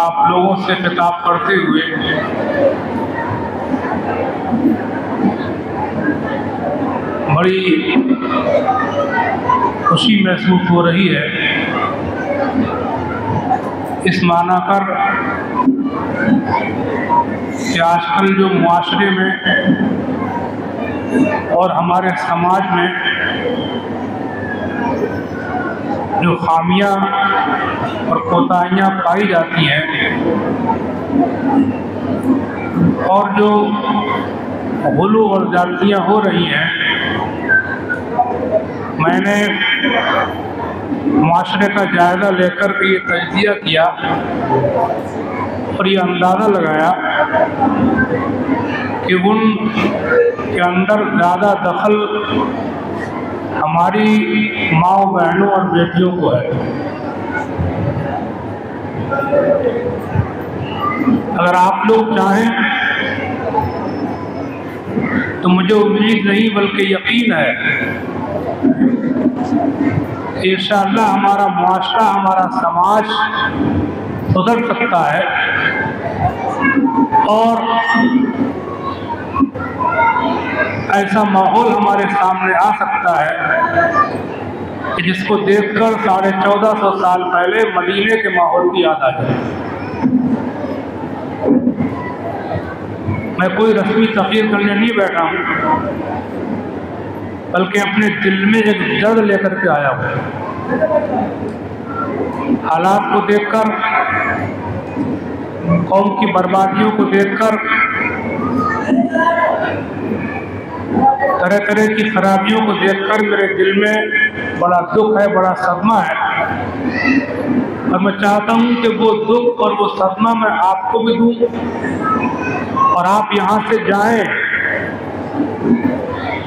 आप लोगों से खिताब करते हुए बड़ी खुशी महसूस हो रही है। इस माना कर कि आजकल जो मुआशरे में और हमारे समाज में जो खामियां और कोताहियाँ पाई जाती हैं और जो गुलू और जालतियाँ हो रही हैं, मैंने माशरे का जायज़ा लेकर के ये तजज़िया किया और ये अंदाज़ा लगाया कि उनके अंदर ज़्यादा दखल हमारी माँ बहनों और बेटियों को है। अगर आप लोग चाहें तो मुझे उम्मीद नहीं बल्कि यकीन है कि इंशाअल्लाह हमारा माशरा, हमारा समाज सुधर सकता है और ऐसा माहौल हमारे सामने आ सकता है जिसको देखकर 1450 साल पहले मदीने के माहौल की याद आ जाए। मैं कोई रस्मी तक़रीर करने नहीं बैठा हूँ, बल्कि अपने दिल में एक दर्द लेकर के आया हूँ। हालात को देखकर, कौम की बर्बादियों को देखकर, तरह तरह की खराबियों को देखकर मेरे दिल में बड़ा दुख है, बड़ा सदमा है। और मैं चाहता हूं कि वो दुख और वो सदमा मैं आपको भी दूं और आप यहां से जाएं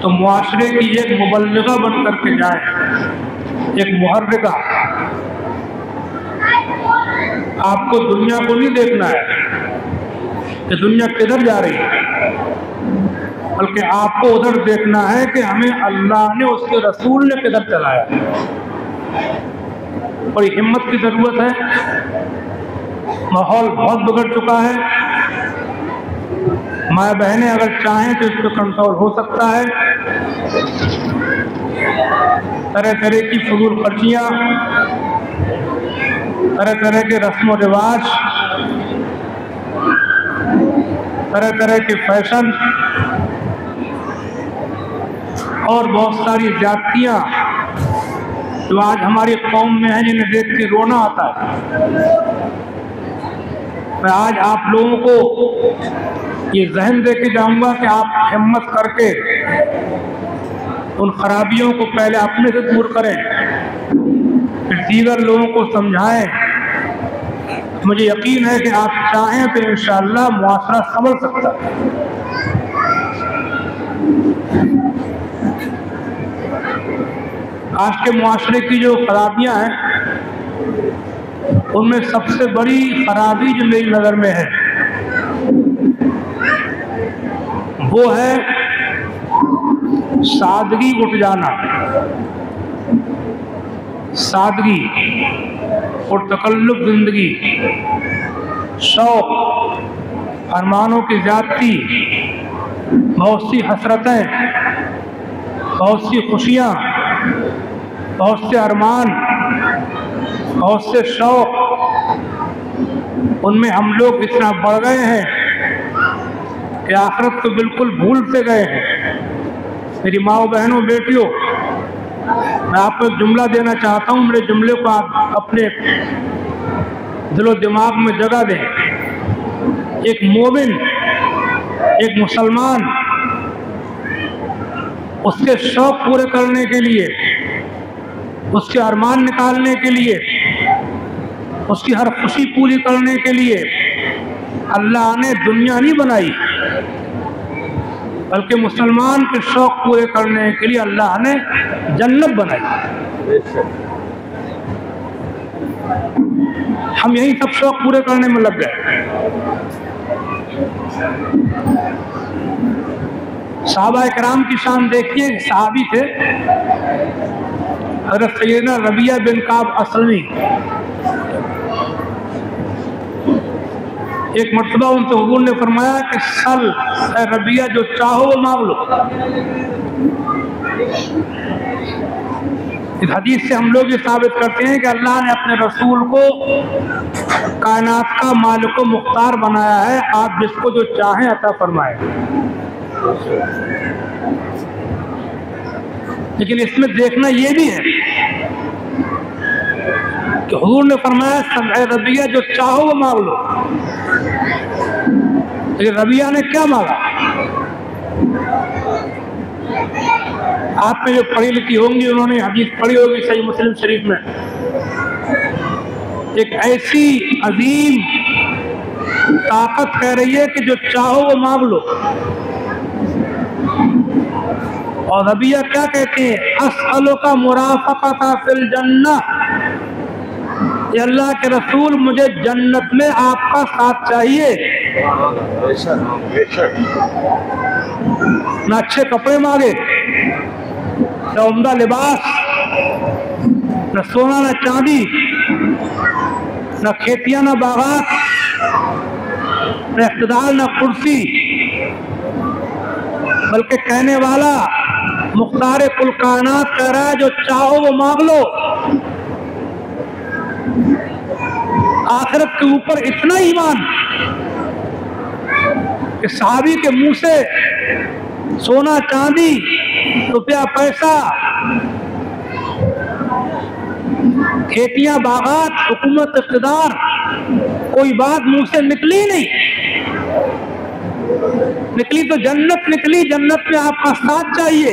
तो मुआशरे की एक मुबल्लिगा बन करके जाएं, एक मुहर्रिका। आपको दुनिया को नहीं देखना है कि दुनिया किधर जा रही है, बल्कि आपको उधर देखना है कि हमें अल्लाह ने, उसके रसूल ने किधर चलाया। बड़ी हिम्मत की ज़रूरत है। माहौल बहुत बिगड़ चुका है। माँ बहनें अगर चाहें तो इसको कंट्रोल हो सकता है। तरह तरह की फजूल खर्चियाँ, तरह तरह के रस्म व रिवाज, तरह तरह के फैशन और बहुत सारी जातियाँ जो आज हमारी कौम में है, जिन्हें देख के रोना आता है। मैं आज आप लोगों को ये जहन दे के जाऊँगा कि आप हिम्मत करके उन खराबियों को पहले अपने से दूर करें, फिर दीगर लोगों को समझाएं। मुझे यकीन है कि आप चाहें तो इंशाअल्लाह मुआशरा संभल सकता है। आज के मुआशरे की जो खराबियाँ हैं, उनमें सबसे बड़ी खराबी जो मेरी नज़र में है वो है सादगी उठ जाना। सादगी और तकल्लुफ़ ज़िंदगी, शौक़, अरमानों की ज़्यादती, बहुत सी हसरतें, बहुत सी खुशियाँ, बहुत से अरमान, बहुत से शौक़, उनमें हम लोग इतना बढ़ गए हैं कि आखिरत को बिल्कुल भूल से गए हैं। मेरी माओ बहनों बेटियों, मैं आपको एक जुमला देना चाहता हूँ। मेरे जुमले को आप अपने दिलो दिमाग में जगह दें। एक मोमिन, एक मुसलमान, उसके शौक़ पूरे करने के लिए, उसके अरमान निकालने के लिए, उसकी हर खुशी पूरी करने के लिए अल्लाह ने दुनिया नहीं बनाई, बल्कि मुसलमान के शौक़ पूरे करने के लिए अल्लाह ने जन्नत बनाई। हम यही सब शौक़ पूरे करने में लग गए। साहबा इकराम की शान देखिए। साहबी थे हज़रत सैयदना रबिया बिन काब असलमी, एक मरतबा उनसे हुजूर ने फरमाया कि सल ए रबिया जो चाहो वो मांग लो। इस हदीस से हम लोग ये साबित करते हैं कि अल्लाह ने अपने रसूल को कायनात का मालिक व मुख्तार बनाया है, आप जिसको जो चाहें अता फरमाएं। लेकिन इसमें देखना ये भी है कि हुजूर ने फरमाया सल्ए रबिया जो चाहो वो मांग लो, लेकिन रबिया ने क्या मांगा? आप में जो पढ़ी लिखी होंगी उन्होंने हदीस पढ़ी होगी सही मुस्लिम शरीफ में, एक ऐसी अजीम ताकत कह रही है कि जो चाहो वो मांग लो। और रबिया क्या कहते हैं? असअलो का मुराफकता फिल जन्नत, ये अल्लाह के रसूल मुझे जन्नत में आपका साथ चाहिए। ना अच्छे कपड़े मांगे, ना उम्दा लिबास, ना सोना, ना चांदी, ना खेतियां, ना बागात, ना इख्तिदार, ना कुर्सी, बल्कि कहने वाला मुख्तार कुल कायनात कह रहा है जो चाहो वो मांग लो। आखिरत के ऊपर इतना ईमान कि सहाबी के मुंह से सोना चांदी रुपया पैसा खेतियां बागात हुकूमत इख्तिदार कोई बात मुंह से निकली नहीं। निकली तो जन्नत निकली, जन्नत में आपका साथ चाहिए।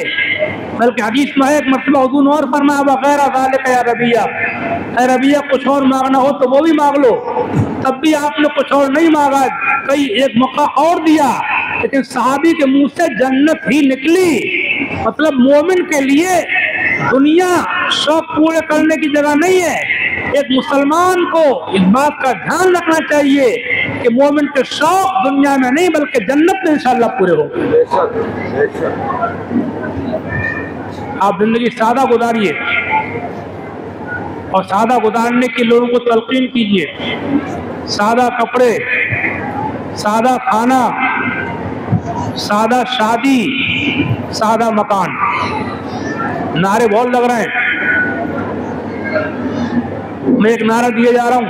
बल्कि हदीस में एक मरतबा हुजूर और फरमाया वगैरह ज़ालिक या रबिया, ए रबिया कुछ और मांगना हो तो वो भी मांग लो। तब भी आपने कुछ और नहीं मांगा, कई एक मौका और दिया, लेकिन सहाबी के मुंह से जन्नत ही निकली। मतलब मोमिन के लिए दुनिया शौक पूरे करने की जगह नहीं है। एक मुसलमान को इस बात का ध्यान रखना चाहिए कि मोमिन के शौक दुनिया में नहीं बल्कि जन्नत में इंशाअल्लाह पूरे हो। आप जिंदगी सादा गुजारिए और सादा गुजारने की लोगों को तलकीन कीजिए। सादा कपड़े, सादा खाना, सादा शादी, सादा मकान, नारे बहुत लग रहे हैं। मैं एक नारा दिए जा रहा हूं,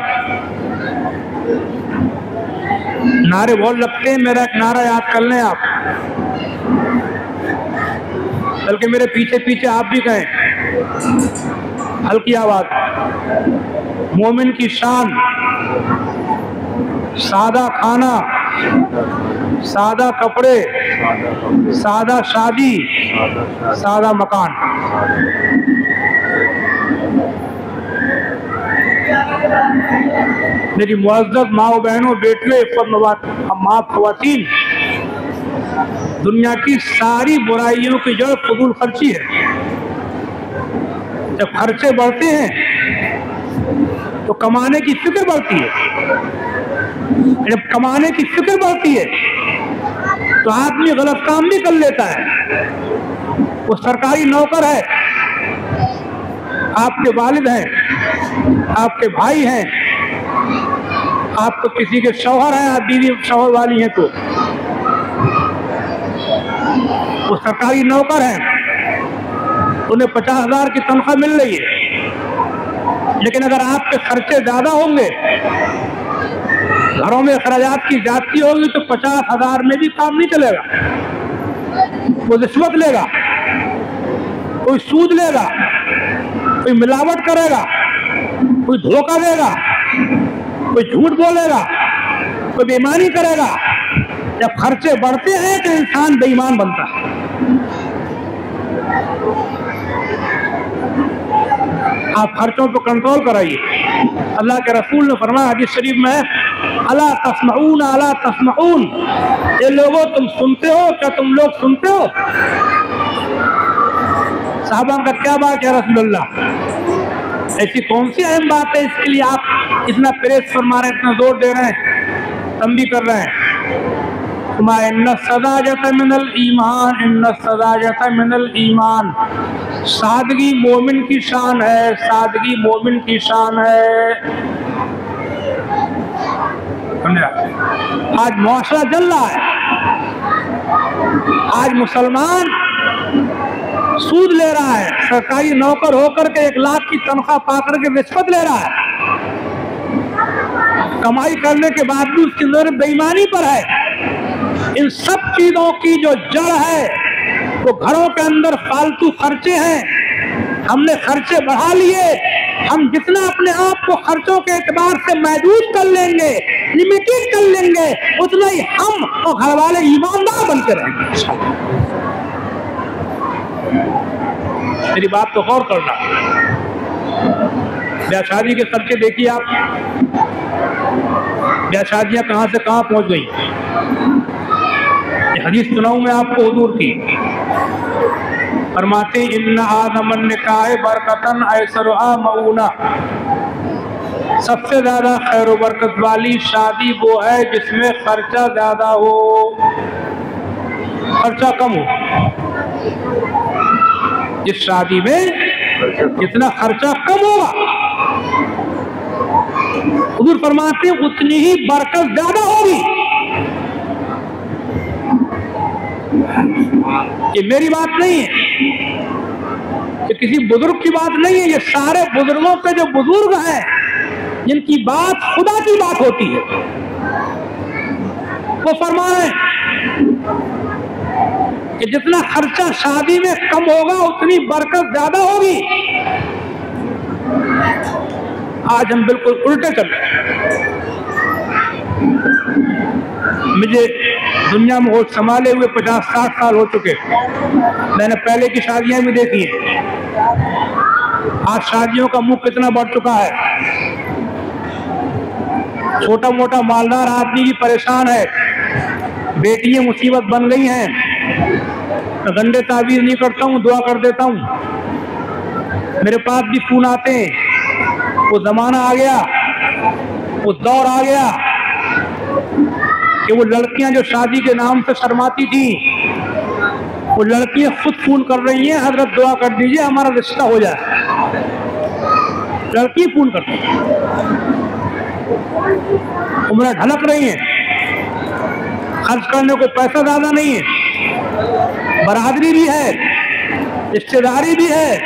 नारे बहुत लगते हैं, मेरा एक नारा याद कर लें आप, बल्कि मेरे पीछे पीछे आप भी कहें हल्की आवाज। मोमिन की शान सादा खाना, सादा कपड़े, सादा शादी, सादा मकान। मेरी मुअज़्ज़ज़ माओ बहनों बेटियों ख़वातीन, दुनिया की सारी बुराइयों की जड़ फजूल खर्ची है। जब खर्चे बढ़ते हैं तो कमाने की फिक्र बढ़ती है, जब कमाने की फिक्र बढ़ती है तो आदमी गलत काम भी कर लेता है। वो सरकारी नौकर है, आपके वालिद हैं, आपके भाई हैं, आप तो किसी के शौहर हैं, आप बीवी शौहर वाली हैं, तो वो सरकारी नौकर हैं, उन्हें 50,000 की तनख्वाह मिल रही है। लेकिन अगर आपके खर्चे ज़्यादा होंगे, घरों में अखराजात की ज़्यादती होगी, तो 50,000 में भी काम नहीं चलेगा। वो रिश्वत लेगा, कोई सूद लेगा, कोई मिलावट करेगा, कोई धोखा देगा, कोई झूठ बोलेगा, कोई बेईमानी करेगा। जब खर्चे बढ़ते हैं तो इंसान बेईमान बनता है। आप खर्चों पर कंट्रोल कराइए। अल्लाह के रसूल ने फरमाया हदीस शरीफ में, अला तस्माऊन अला तस्माऊन, ये लोगों तुम सुनते हो क्या, तुम लोग सुनते हो? साहबान का क्या बात है रसूलुल्लाह, ऐसी कौन सी अहम बात है इसके लिए आप इतना प्रेस फरमा रहे हैं, इतना जोर दे रहे हैं, तंबीह कर रहे हैं? तुम्हारा इन्ना सदाजत मिनल ईमान, इन्ना सदाजत मिनल ईमान, सादगी मोमिन की शान है, सादगी मोमिन की शान है। आज मुआशरा जल रहा है, आज मुसलमान सूद ले रहा है, सरकारी नौकर होकर के 1 लाख की तनख्वाह पाकर के रिश्वत ले रहा है, कमाई करने के बावजूद उसकी नजर बेईमानी पर है। इन सब चीजों की जो जड़ है वो घरों के अंदर फालतू खर्चे हैं। हमने खर्चे बढ़ा लिए। हम जितना अपने आप को खर्चों के एतबार से महदूद कर लेंगे, लिमिटेड कर लेंगे, उतना ही हम और घर वाले ईमानदार बनकर रहेंगे। मेरी बात को गौर करना। ब्याह शादी के खर्चे देखिए आप, ब्याह शादियाँ कहाँ से कहाँ पहुँच गई। हदीस सुनाऊँ मैं आपको हुजूर की, फरमाते इन्ना आदमन निकाय बरकतन ऐसरुआ मऊना, सबसे ज्यादा खैर बरकत वाली शादी वो है जिसमें खर्चा ज्यादा हो, खर्चा कम हो। जिस शादी में जितना खर्चा कम होगा, हुजूर फरमाते उतनी ही बरकत ज्यादा होगी। ये मेरी बात नहीं है, ये किसी बुजुर्ग की बात नहीं है, ये सारे बुजुर्गों पे जो बुजुर्ग हैं जिनकी बात खुदा की बात होती है, वो फरमाएं कि जितना खर्चा शादी में कम होगा उतनी बरकत ज्यादा होगी। आज हम बिल्कुल उल्टे चल रहे। मुझे दुनिया में होश संभाले हुए 50-60 साल हो चुके, मैंने पहले की शादियां भी देखी हैं। आज शादियों का मुंह कितना बढ़ चुका है। छोटा मोटा मालदार आदमी भी परेशान है, बेटियां मुसीबत बन गई हैं। गंदे ताबीर नहीं करता हूँ, दुआ कर देता हूँ। मेरे पास भी फोन आते हैं। वो जमाना आ गया, वो दौर आ गया कि वो लड़कियां जो शादी के नाम से शर्माती थी, वो लड़कियां खुद फोन कर रही हैं, हजरत दुआ कर दीजिए हमारा रिश्ता हो जाए। लड़की फोन करती हैं, उम्र ढलक रही हैं, खर्च करने को पैसा ज्यादा नहीं है, बरादरी भी है, रिश्तेदारी भी है,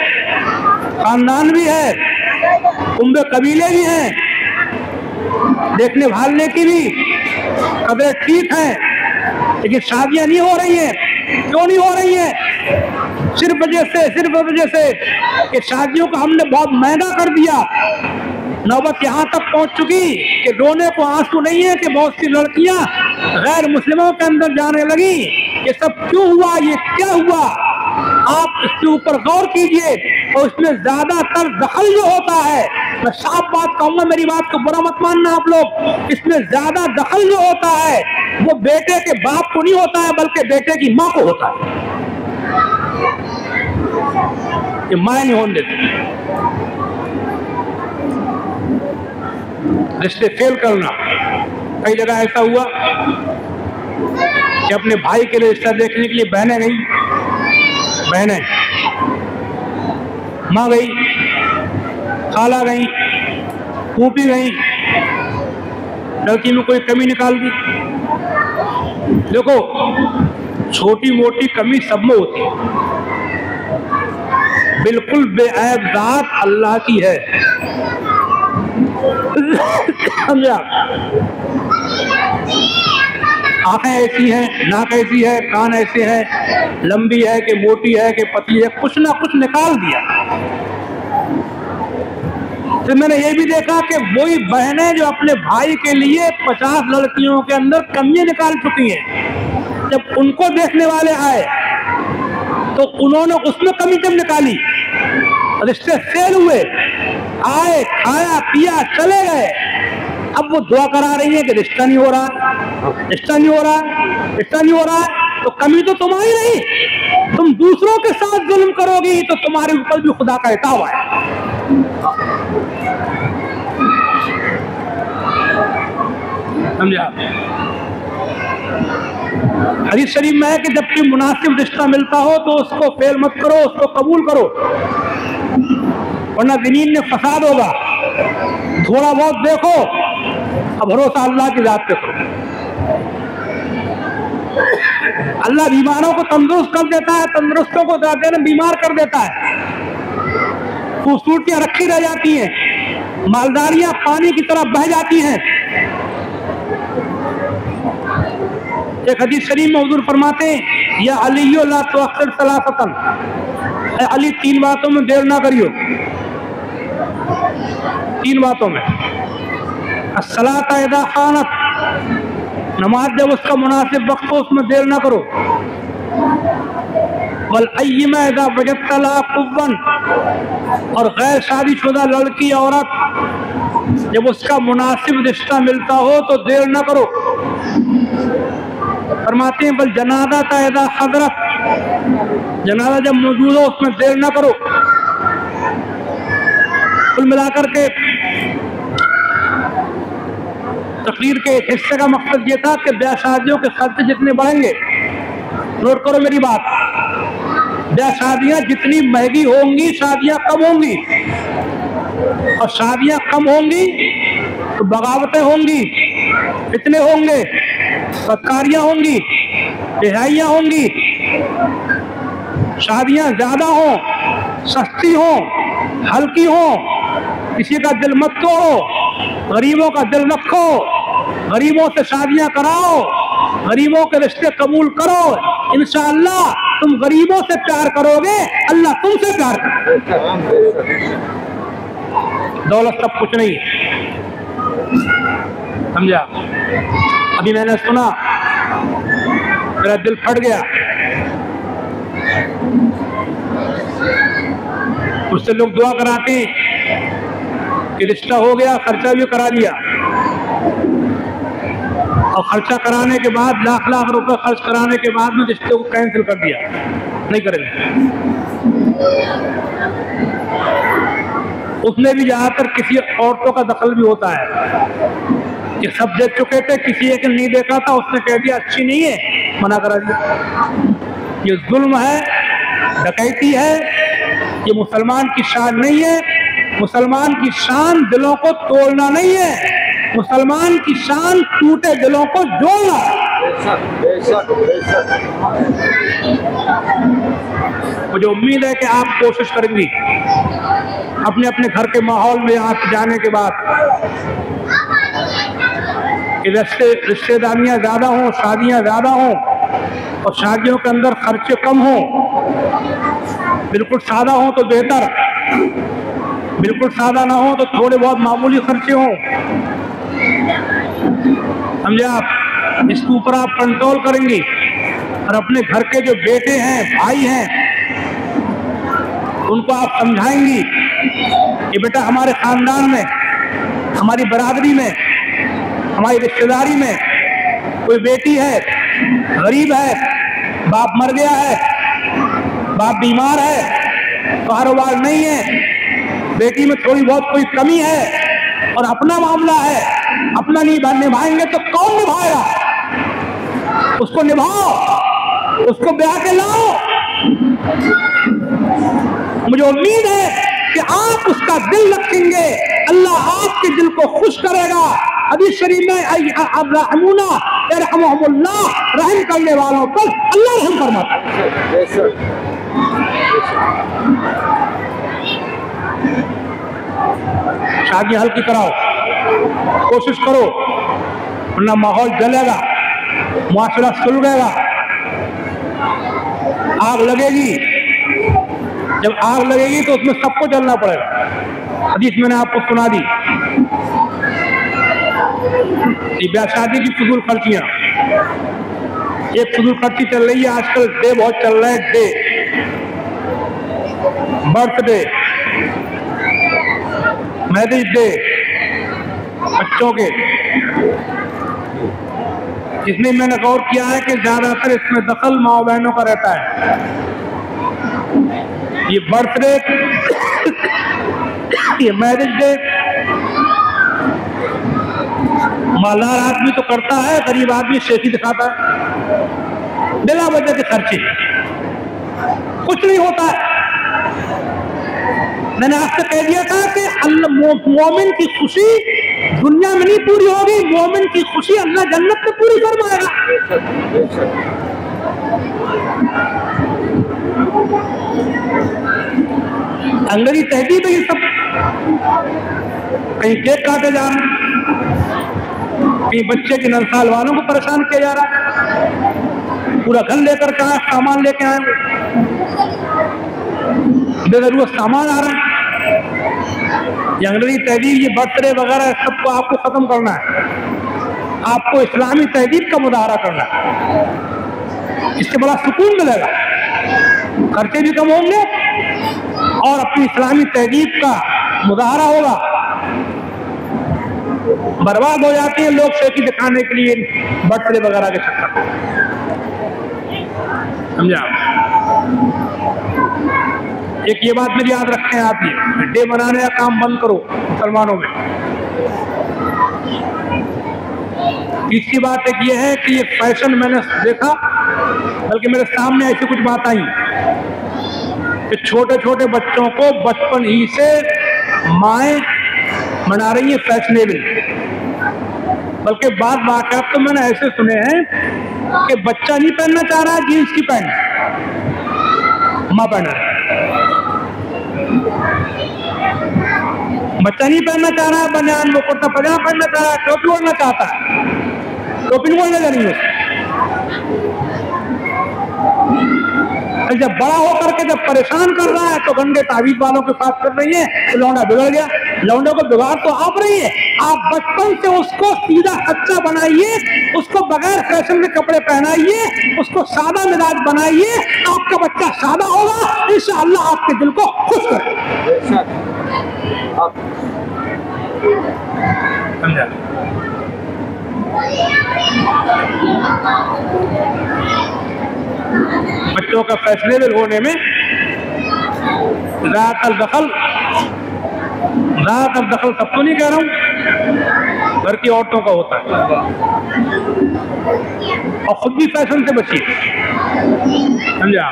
खानदान भी है, उम्र कबीले भी हैं, देखने भालने की भी कदर ठीक है, लेकिन शादियां नहीं हो रही हैं। क्यों नहीं हो रही हैं? सिर्फ वजह से कि शादियों को हमने बहुत महंगा कर दिया। नौबत यहाँ तक पहुँच चुकी कि रोने को आंसू नहीं है कि बहुत सी लड़कियाँ गैर मुस्लिमों के अंदर जाने लगी। ये सब क्यों हुआ, ये क्या हुआ? आप इसके ऊपर गौर कीजिए। और इसमें ज्यादातर दखल जो होता है, मैं साफ बात कहूँगा, मेरी बात को बुरा मत मानना आप लोग, इसमें ज्यादा दखल जो होता है वो बेटे के बाप को नहीं होता है, बल्कि बेटे की माँ को होता है। ये माँ नहीं होने देती। रिश्ते फेल करना, कई जगह ऐसा हुआ कि अपने भाई के लिए रिश्ता देखने के लिए बहनें गई, माँ गई, खाला गई, फूफी गई, लड़की में कोई कमी निकाल दी। देखो, छोटी मोटी कमी सब में होती है। बिल्कुल बेऐब जात अल्लाह की है। समझा? आँखें ऐसी हैं, नाक ऐसी है, कान ऐसे हैं, लंबी है कि मोटी है कि पतली है, कुछ ना कुछ निकाल दिया। तो मैंने ये भी देखा कि वही बहनें जो अपने भाई के लिए 50 लड़कियों के अंदर कमियां निकाल चुकी हैं, जब उनको देखने वाले आए तो उन्होंने उसमें कमी कम निकाली। रिश्ते फेल हुए, आए, खाया, पिया, चले गए। अब वो दुआ करा रही है कि रिश्ता नहीं हो रहा है। तो कमी तो तुम्हारी नहीं, तुम दूसरों के साथ जुल्म करोगी तो तुम्हारे ऊपर भी खुदा का इताब है। समझा? हदीस शरीफ में है कि जबकि मुनासिब रिश्ता मिलता हो तो उसको फेल मत करो, उसको कबूल करो, वरना ज़मीन में फसाद होगा। थोड़ा बहुत देखो, भरोसा अल्लाह की जात पे करो। अल्लाह बीमारों को तंदुरुस्त कर देता है, तंदुरुस्तों को बीमार कर देता है। खूबसूरतियाँ रखी रह जाती हैं, मालदारियाँ पानी की तरफ बह जाती हैं। एक हदीस शरीफ में हुजूर फरमाते हैं, या अलियो ला तुअख्खिर सलासतन, ए अली तीन बातों में देर ना करियो। तीन बातों में अस्सलात इदा खानत, नमाज जब उसका मुनासिब वक्त हो उसमें देर ना करो। वल अय्यमा इदा वजद तलाक़ुवन, और गैर शादीशुदा लड़की औरत जब उसका मुनासिब रिश्ता मिलता हो तो देर ना करो। फरमाते हैं, बल जनादा तायदा हजरत, जनादा जब मौजूद हो उसमें देर ना करो। कुल मिलाकर के तकरीर के हिस्से का मकसद ये था कि ब्याह शादियों के खर्चे जितने बढ़ेंगे, नोट करो मेरी बात, ब्याह शादियाँ जितनी महंगी होंगी शादियाँ कम होंगी, और शादियाँ कम होंगी तो बगावतें होंगी, इतने होंगे, बदकारियाँ होंगी, बेहाइयाँ होंगी। शादियाँ ज़्यादा हों, सस्ती हों, हल्की हों, किसी का दिल मत तोड़ो, गरीबों का दिल रखो, गरीबों से शादियाँ कराओ, गरीबों के रिश्ते कबूल करो। इंशाअल्लाह तुम गरीबों से प्यार करोगे, अल्लाह तुमसे प्यार करोगे। दौलत सब कुछ नहीं है, समझा? अभी मैंने सुना, मेरा दिल फट गया। उससे लोग दुआ कराते कि रिश्ता हो गया, खर्चा भी करा दिया, और खर्चा कराने के बाद लाख लाख रुपए खर्च कराने के बाद में रिश्ते को कैंसिल कर दिया, नहीं करेंगे। उसमें भी ज़्यादातर किसी औरतों का दखल भी होता है कि सब देख चुके थे, किसी एक ने नहीं देखा था, उसने कह दिया अच्छी नहीं है, मना करा दिया। ये जुल्म है, डकैती है, ये मुसलमान की शान नहीं है। मुसलमान की शान दिलों को तोड़ना नहीं है, मुसलमान की शान टूटे दिलों को जोड़ना। मुझे उम्मीद है कि आप कोशिश करेंगी अपने अपने घर के माहौल में यहाँ से जाने के बाद, रिश्तेदारियाँ ज़्यादा हों, शादियाँ ज़्यादा हों, और शादियों के अंदर खर्चे कम हों। बिल्कुल सादा हों तो बेहतर, बिल्कुल सादा ना हो तो थोड़े बहुत मामूली खर्चे हों, समझे आप? इसके ऊपर आप कंट्रोल करेंगी। और अपने घर के जो बेटे हैं, भाई हैं, उनको आप समझाएंगी कि बेटा हमारे ख़ानदान में, हमारी बरादरी में, हमारी रिश्तेदारी में कोई बेटी है, गरीब है, बाप मर गया है, बाप बीमार है, कारोबार नहीं है, बेटी में थोड़ी बहुत कोई कमी है, और अपना मामला है, अपना नहीं निभाएंगे तो कौन निभाएगा? उसको निभाओ, उसको ब्याह के लाओ। मुझे उम्मीद है कि आप उसका दिल रखेंगे, अल्लाह आपके दिल को खुश करेगा। हदीस शरीफ में रहम करने वालों पर अल्लाह रहम फरमाता है। शादी हल्की कराओ, कोशिश करो, वरना माहौल जलेगा, मुआशरा सुलगेगा, आग लगेगी। जब आग लगेगी तो उसमें सबको जलना पड़ेगा। हदीस मैंने आपको सुना दी। ब्याह शादी की फजूल खर्चियाँ, एक फजूल खर्ची चल रही है आजकल, डे बहुत चल रहा है, डे, बर्थडे, मैरिज डे, बच्चों के। इसमें मैंने गौर किया है कि ज़्यादातर इसमें दखल माओ बहनों का रहता है। ये बर्थडे, ये मैरिज डे, मालदार आदमी तो करता है, गरीब आदमी शेखी दिखाता है, बिना वजह के खर्चे, कुछ नहीं होता है। मैंने आपसे कह दिया था कि मोमिन की खुशी दुनिया में नहीं पूरी होगी, मोमिन की खुशी अल्लाह जन्नत में पूरी फरमाएगा। अंग्रेजी तहजीब है ये सब, कहीं केक काटे जा रहे हैं, कहीं बच्चे के नरसाल वालों को परेशान किया जा रहा है। पूरा घर लेकर के आए, सामान लेके आए, बेजरूरत सामान आ रहा है। अंग्रेजी तहजीब, ये बर्थडे वगैरह सबको आपको खत्म करना है, आपको इस्लामी तहजीब का मुदाहरा करना है। इससे बड़ा सुकून मिलेगा, खर्चे भी कम होंगे और अपनी इस्लामी तहजीब का मुदाहरा होगा। बर्बाद हो जाते हैं लोग शेखी दिखाने के लिए बर्थडे वगैरह के चक्कर में, समझा। एक ये बात मेरी याद रखें आप, ये डे मनाने का काम बंद करो मुसलमानों में। तीसरी बात एक ये है कि ये फैशन मैंने देखा, बल्कि मेरे सामने ऐसी कुछ बात आई कि छोटे छोटे बच्चों को बचपन ही से माएँ मना रही है फैशनेबल। बल्कि बात बाकायदा तो मैंने ऐसे सुने हैं कि बच्चा नहीं पहनना चाह रहा जीन्स की पैंट, माँ पहना रही, बच्चा नहीं पहनना चाह रहा है बनियान वो कुर्ता पजामा पहनना चाह रहा है, टोपी ओढ़ना चाहता है, टोपी नहीं ओढ़ना चाहिए। जब बड़ा होकर के जब परेशान कर रहा है तो गंदे तावीज वालों के साथ कर रही है, लौंडा बिगड़ गया। लौंडे को बिगाड़ तो आप रही है, आप बचपन से उसको सीधा सच्चा बनाइए, उसको बगैर फैशन के कपड़े पहनाइए, उसको सादा मिजाज बनाइए, आपका बच्चा सादा होगा, इंशाअल्लाह आपके दिल को खुश करेगा। बच्चों का फैशनेबल होने में ज़्यादातर दखल सबको नहीं कह रहा हूँ, घर की औरतों का होता है। और खुद भी फैशन से बचिए, समझा।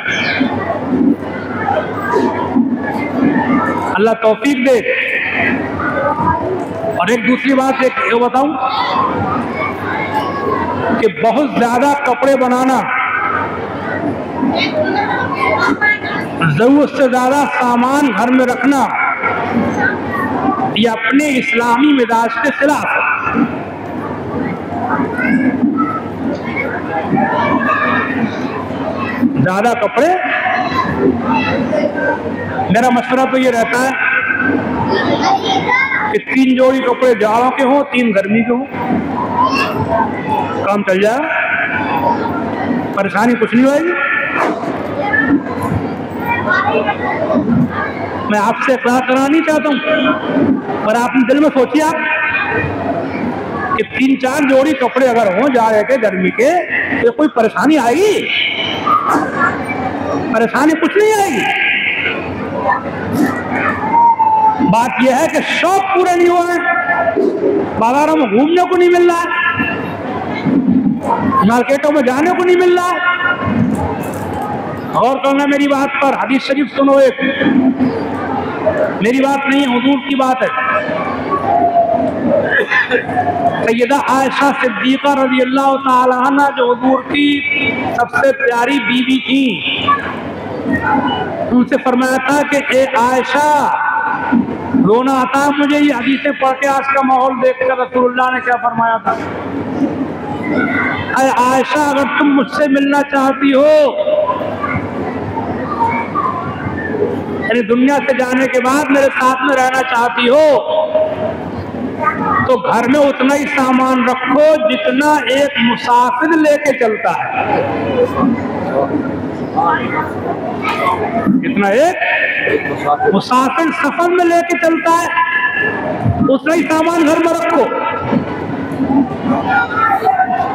अल्लाह तौफीक दे। और एक दूसरी बात एक ये बताऊँ कि बहुत ज़्यादा कपड़े बनाना, जरूरत से ज्यादा सामान घर में रखना, यह अपने इस्लामी मिजाज के खिलाफ है। ज्यादा कपड़े, मेरा मशवरा तो ये रहता है कि 3 जोड़ी कपड़े जाड़ों के हों, 3 गर्मी के हों, काम चल जाए, परेशानी कुछ नहीं होगी। मैं आपसे इकरार कराना चाहता हूँ, पर आपने दिल में सोचिए आप कि 3-4 जोड़ी कपड़े अगर हों जा रहे के गर्मी के, तो कोई परेशानी आएगी? परेशानी कुछ नहीं आएगी। बात यह है कि शौक पूरे नहीं हुआ है, बाजारों में घूमने को नहीं मिल रहा है, मार्केटों में जाने को नहीं मिल रहा है। और करना मेरी बात पर, हदीस शरीफ सुनो, एक मेरी बात नहीं हुजूर की बात है। सैयदा आयशा सिद्दीका रजी अल्लाह ताला अन्हा जो हुजूर की सबसे प्यारी बीवी थी, उनसे फरमाया था कि ए आयशा, रोना आता है मुझे ये हदीसें पढ़ के। आज का माहौल देखकर रसूलुल्लाह ने क्या फरमाया था? ए आयशा, अगर तुम मुझसे मिलना चाहती हो, यानी दुनिया से जाने के बाद मेरे साथ में रहना चाहती हो, तो घर में उतना ही सामान रखो जितना एक मुसाफिर लेके चलता है, जितना एक मुसाफिर सफर में लेके चलता है, उतना ही सामान घर में रखो।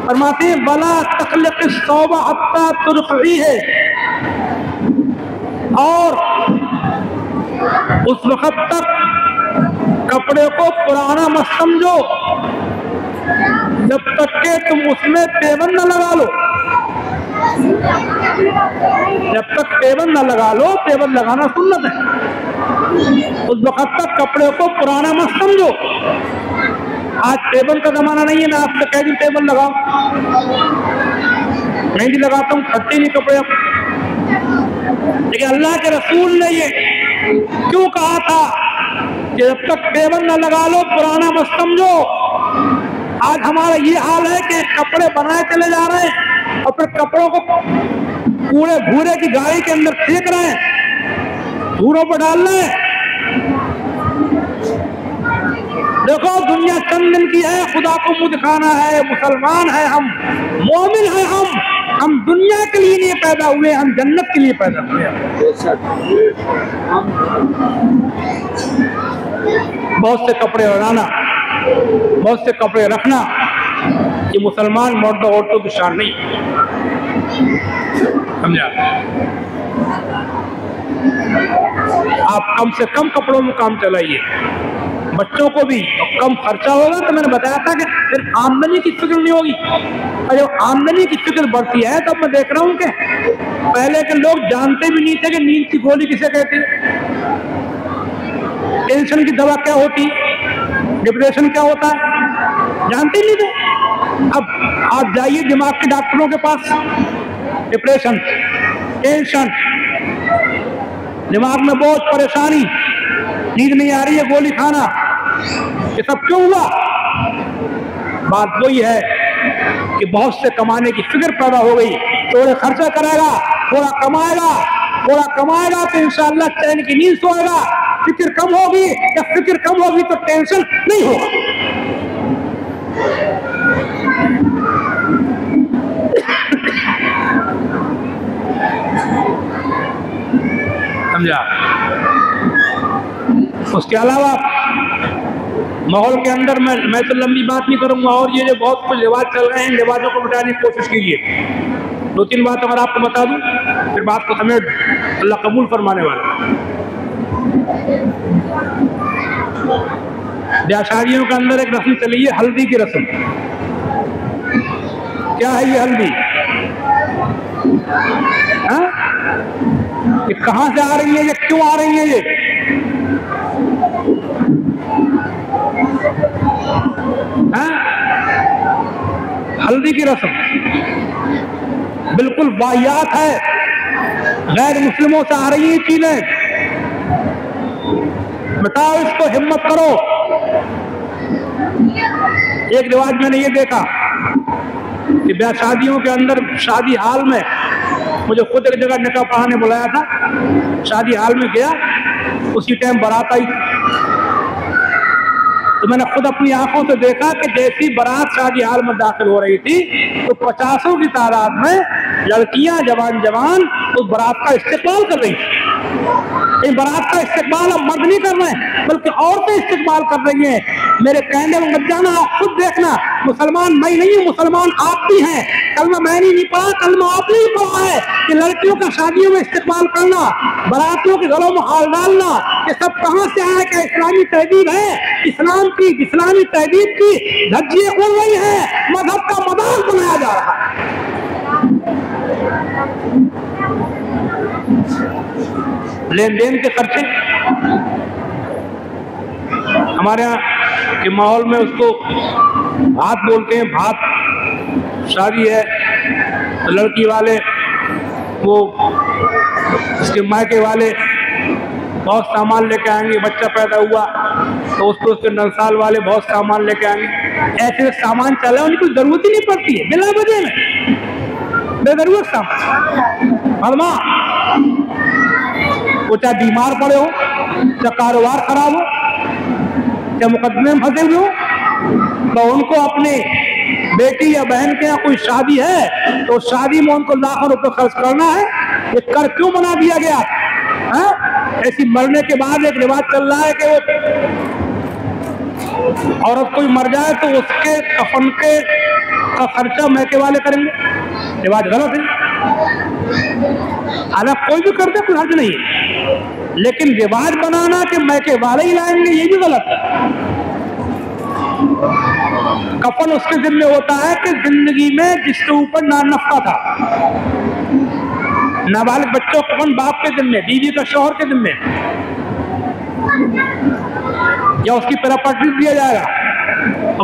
फरमाते हैं वला तखलिक़ सौबा हत्ता तुरक़ी है, और उस वक़्त तक कपड़े को पुराना मत समझो जब तक के तुम उसमें पेबंद न लगा लो। जब तक पेबंद न लगा लो, पेबंद लगाना सुन्नत है, उस वक़्त तक कपड़े को पुराना मत समझो। आज टेबल का जमाना नहीं है ना, आपका कैजुअल टेबल लगाओ। मैं भी लगाता हूँ, फटते नहीं कपड़े। लेकिन अल्लाह के रसूल ने ये क्यों कहा था कि जब तक टेबल न लगा लो पुराना मत समझो। आज हमारा ये हाल है कि कपड़े बनाए चले जा रहे हैं और फिर कपड़ों को पूरे भूरे की गाड़ी के अंदर फेंक रहे हैं, भूरों पर डाल रहे हैं। देखो दुनिया चंद दिन की है, खुदा को मुंह दिखाना है। मुसलमान है हम, मोमिन है हम दुनिया के लिए नहीं पैदा हुए, हम जन्नत के लिए पैदा हुए। बहुत से कपड़े लगाना, बहुत से कपड़े रखना, ये मुसलमान मर्द औरतों की शान नहीं, समझा? आप कम से कम कपड़ों में काम चलाइए, बच्चों को भी कम खर्चा होगा। तो मैंने बताया था कि सिर्फ आमदनी की फिक्र नहीं होगी, और जब आमदनी की फिक्र बढ़ती है तब मैं देख रहा हूँ कि पहले के लोग जानते भी नहीं थे कि नींद की गोली किसे कहती है, टेंशन की दवा क्या होती, डिप्रेशन क्या होता है, जानते नहीं थे। अब आप जाइए दिमाग के डॉक्टरों के पास, डिप्रेशन, टेंशन, दिमाग में बहुत परेशानी, नींद नहीं आ रही है, गोली खाना, ये सब क्यों हुआ? बात वही है कि बहुत से कमाने की फिक्र पैदा हो गई। थोड़ा खर्चा करेगा, थोड़ा कमाएगा, थोड़ा कमाएगा तो इंशाल्लाह चैन की नींद सोएगा। फिक्र कम होगी, या फिक्र कम होगी तो टेंशन नहीं होगा। समझा? उसके अलावा माहौल के अंदर मैं तो लंबी बात नहीं करूंगा। और ये जो बहुत कुछ रिवाज चल रहे हैं, इन रिवाजों को मिटाने की कोशिश कीजिए। दो तीन बात अगर आपको बता दूं, फिर बात को समेट, अल्लाह कबूल फरमाने वाला। ब्याहशादियों के अंदर एक रस्म चली है, हल्दी की रस्म। क्या है ये हल्दी? ये कहाँ से आ रही है, ये क्यों आ रही है? ये हल्दी की रस्म बिल्कुल वाहियात है, गैर मुस्लिमों से आ रही है चीजें। बताओ इसको, हिम्मत करो। एक रिवाज मैंने ये देखा कि ब्याह शादियों के अंदर, शादी हाल में, मुझे खुद एक जगह निकाह पढ़ाने बुलाया था, शादी हाल में गया, उसी टाइम बारात आई। तो मैंने खुद अपनी आंखों से देखा कि जैसी बारात शादी हाल में दाखिल हो रही थी तो 50 की तादाद में लड़कियां जवान उस बारात का इस्तेमाल कर रही थी। इस बारात का इस्तेमाल अब मर्द नहीं कर रहे, बल्कि औरतें इस्तेमाल कर रही हैं। मेरे कहने में मत जाना, आप खुद देखना। मुसलमान मैं नहीं हूँ, मुसलमान आप भी हैं। कलमा मैं नहीं पढ़ा, कलमा आपने ही पढ़ा है कि लड़कियों का शादियों में इस्तेमाल करना, बारातियों के गलों में हाल डालना, ये सब कहाँ से आया? क्या इस्लामी तहजीब है? इस्लाम की, इस्लामी तहजीब की धज्जियां उड़ रही है, मजहब का मजाक बनाया जा रहा है। लेन देन के खर्चे हमारे यहाँ के माहौल में उसको भात बोलते हैं। भात शादी है तो लड़की वाले, वो उसके मायके वाले बहुत सामान लेके आएंगे। बच्चा पैदा हुआ तो उसको उसके नंसाल वाले बहुत सामान लेके आएंगे। ऐसे सामान चला है, उनकी जरूरत ही नहीं पड़ती है, बिना वजह में बेजरूरत सामान। हलमा वो चाहे बीमार पड़े हो, चाहे कारोबार खराब हो, चाहे मुकदमे में फंसे हुए हो, तो उनको अपने बेटी या बहन के यहाँ कोई शादी है तो शादी में उनको लाखों रुपए खर्च करना है। ये कर क्यों बना दिया गया है? ऐसी मरने के बाद एक रिवाज चल रहा है कि वो औरत कोई मर जाए तो उसके कफन के का खर्चा मैके वाले करेंगे। रिवाज गलत है, हालांकि कोई भी करते कोई हर्ज नहीं है, लेकिन रिवाज बनाना कि मैके वाले ही लाएंगे, ये भी गलत है। कफन उसके जिम्मे होता है कि जिंदगी में जिसके ऊपर ना नफका था। नाबालिग बच्चों का कफन बाप के जिम्मे, बीवी का शोहर के जिम्मे, या उसकी प्रॉपर्टी दिया जाएगा।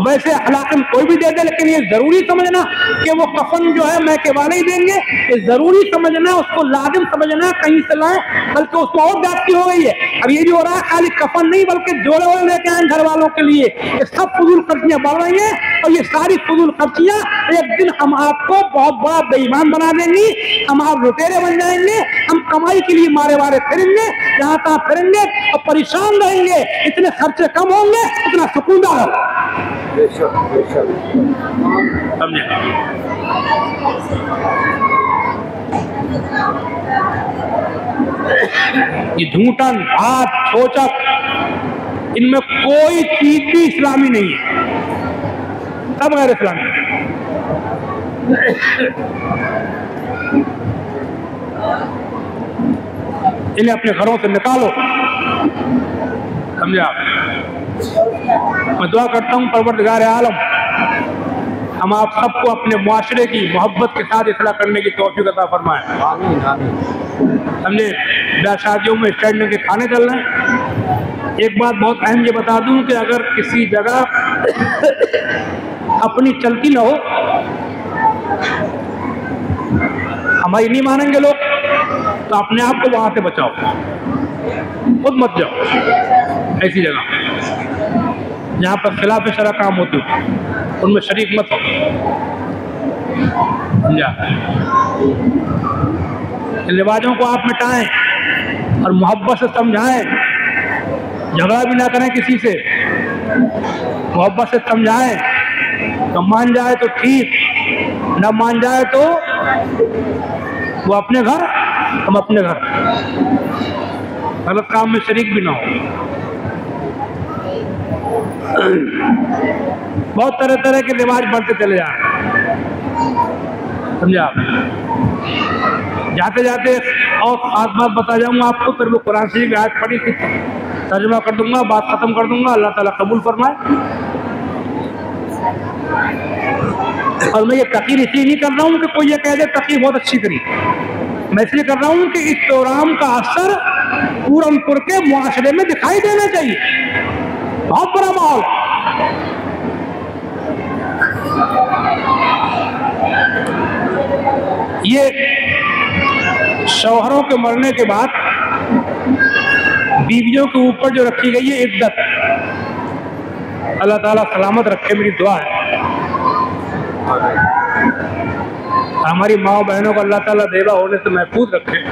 वैसे हलाकन कोई भी दे दे, लेकिन ये ज़रूरी समझना कि वो कफन जो है मैके वाले ही देंगे, ये ज़रूरी समझना, उसको लाजिम समझना, कहीं से लाएँ, बल्कि उसको और जाती हो गई है। अब ये भी हो रहा है खाली कफन नहीं बल्कि जोड़े वोड़े लेके आए घर वालों के लिए, ये सब फजूल खर्चियाँ बढ़ रही हैं और ये सारी फजूल खर्चियाँ एक दिन हम आपको बहुत बड़ा बेईमान बना देंगी, हम आप लुटेरे बन जाएंगे, हम कमाई के लिए मारे वारे फिरेंगे, जहाँ तहाँ फिरेंगे और परेशान रहेंगे। इतने खर्चे कम होंगे, इतना सुकून होगा। ये झूठन, हाथ, छोचक, इनमें कोई चीज भी इस्लामी नहीं है, सब गैर इस्लामी है। इन्हें अपने घरों से निकालो, समझे आप? मैं दुआ करता हूँ परवरदिगार आलम हम आप सबको अपने मुआशरे की मोहब्बत के साथ इस्लाह करने की तौफीक अता फरमाए। हमने ब्याह शादियों में स्टैंड के खाने चल रहे हैं। एक बात बहुत अहम ये बता दूं कि अगर किसी जगह अपनी चलती ना हो, हमारी नहीं मानेंगे लोग, तो अपने आप को वहाँ से बचाओ, खुद मत जाओ ऐसी जगह जहाँ पर खिलाफ शरा काम होते हो, उनमें शरीक मत हो। लिबाजों को आप मिटाएं और मोहब्बत से समझाएं, झगड़ा भी ना करें किसी से, मोहब्बत से समझाएं, तो मान जाए तो ठीक, ना मान जाए तो वो अपने घर, हम अपने घर, गलत काम में शरीक भी ना हो। बहुत तरह तरह के रिवाज बढ़ते चले जा रहे, समझा? जाते जाते और खास बात बता जाऊँगा आपको, फिर वो कुरान शरीफ आज पढ़ी थी, तर्जुमा कर दूंगा, बात ख़त्म कर दूंगा, अल्लाह ताला कबूल फरमाए। और मैं ये तक़रीर इसलिए नहीं कर रहा हूँ कि कोई ये कह दे तक़रीर बहुत अच्छी करी, मैं इसलिए कर रहा हूँ कि इस प्रोग्राम का असर पूरमपुर के मुआशरे में दिखाई देना चाहिए। बहुत बड़ा माहौल, ये शौहरों के मरने के बाद बीवियों के ऊपर जो रखी गई है इद्दत, अल्लाह ताला सलामत रखे, मेरी दुआ है। हमारी माँ बहनों को अल्लाह ताला देवा होने से महफूज रखे,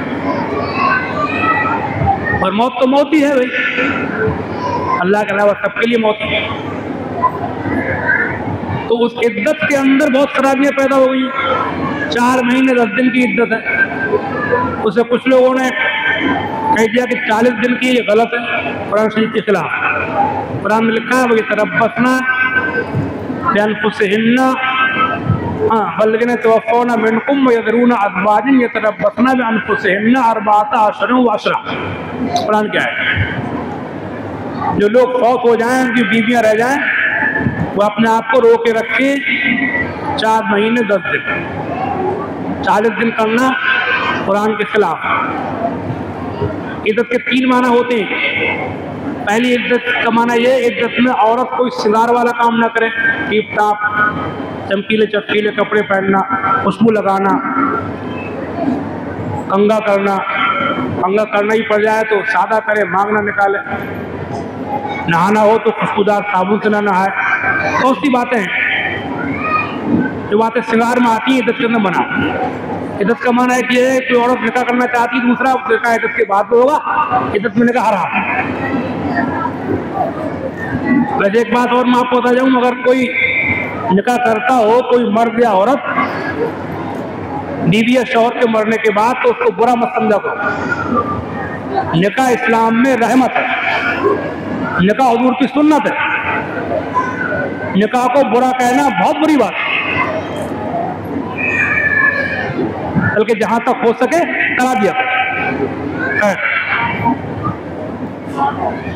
और मौत तो मौत ही है भाई, अल्लाह के अलावा सबके लिए मौत है। तो उस इद्दत के अंदर बहुत खराबियाँ पैदा हो गई, 4 महीने 10 दिन की इद्दत है, उसे कुछ लोगों ने कह दिया कि 40 दिन की ये गलत है, कुरान शरीफ के खिलाफ। कुरान में लिखा है तरब्बसना बिअनफुसिहिन्ना, हाँ, वल्लज़ीना यतवफ़्फ़ौना मिनकुम व यज़रूना अज़वाजन यतरब्बसना बिअनफुसिहिन्ना 14 अशहर व 10। कुरान क्या है? जो लोग खौफ हो जाएं, उनकी बीवियां रह जाएं, वो अपने आप को रो के रखे 4 महीने 10 दिन, 40 दिन करना कुरान के खिलाफ। इद्दत के 3 माना होते हैं। पहली इद्दत का माना ये, इद्दत में औरत कोई सिंगार वाला काम ना करे, टीप टाप, चमकीले चटकीले कपड़े पहनना, खुशबू लगाना, कंगा करना, कंगा करना ही पड़ जाए तो सादा करे, मांगना निकाले, नहाना हो तो खुशबूदार साबुन से ना नहाए, बहुत सी बातें हैं जो बातें श्रृंगार में आती हैं। इद्दत के अंदर बना, इद्दत का माना है कि कोई औरत निकाह करना चाहती है, दूसरा निकाह इद्दत के बाद में होगा, इद्दत में निकाह हराम। वैसे एक बात और मैं आपको बता जाऊँ, अगर कोई निकाह करता हो, कोई मर्द या औरत बीवी या शौहर के मरने के बाद, तो उसको बुरा मत समझा करो। निकाह इस्लाम में रहमत है, निकाह हुजूर की सुन्नत है, निकाह को बुरा कहना बहुत बुरी बात है, बल्कि जहाँ तक हो सके करा दिया।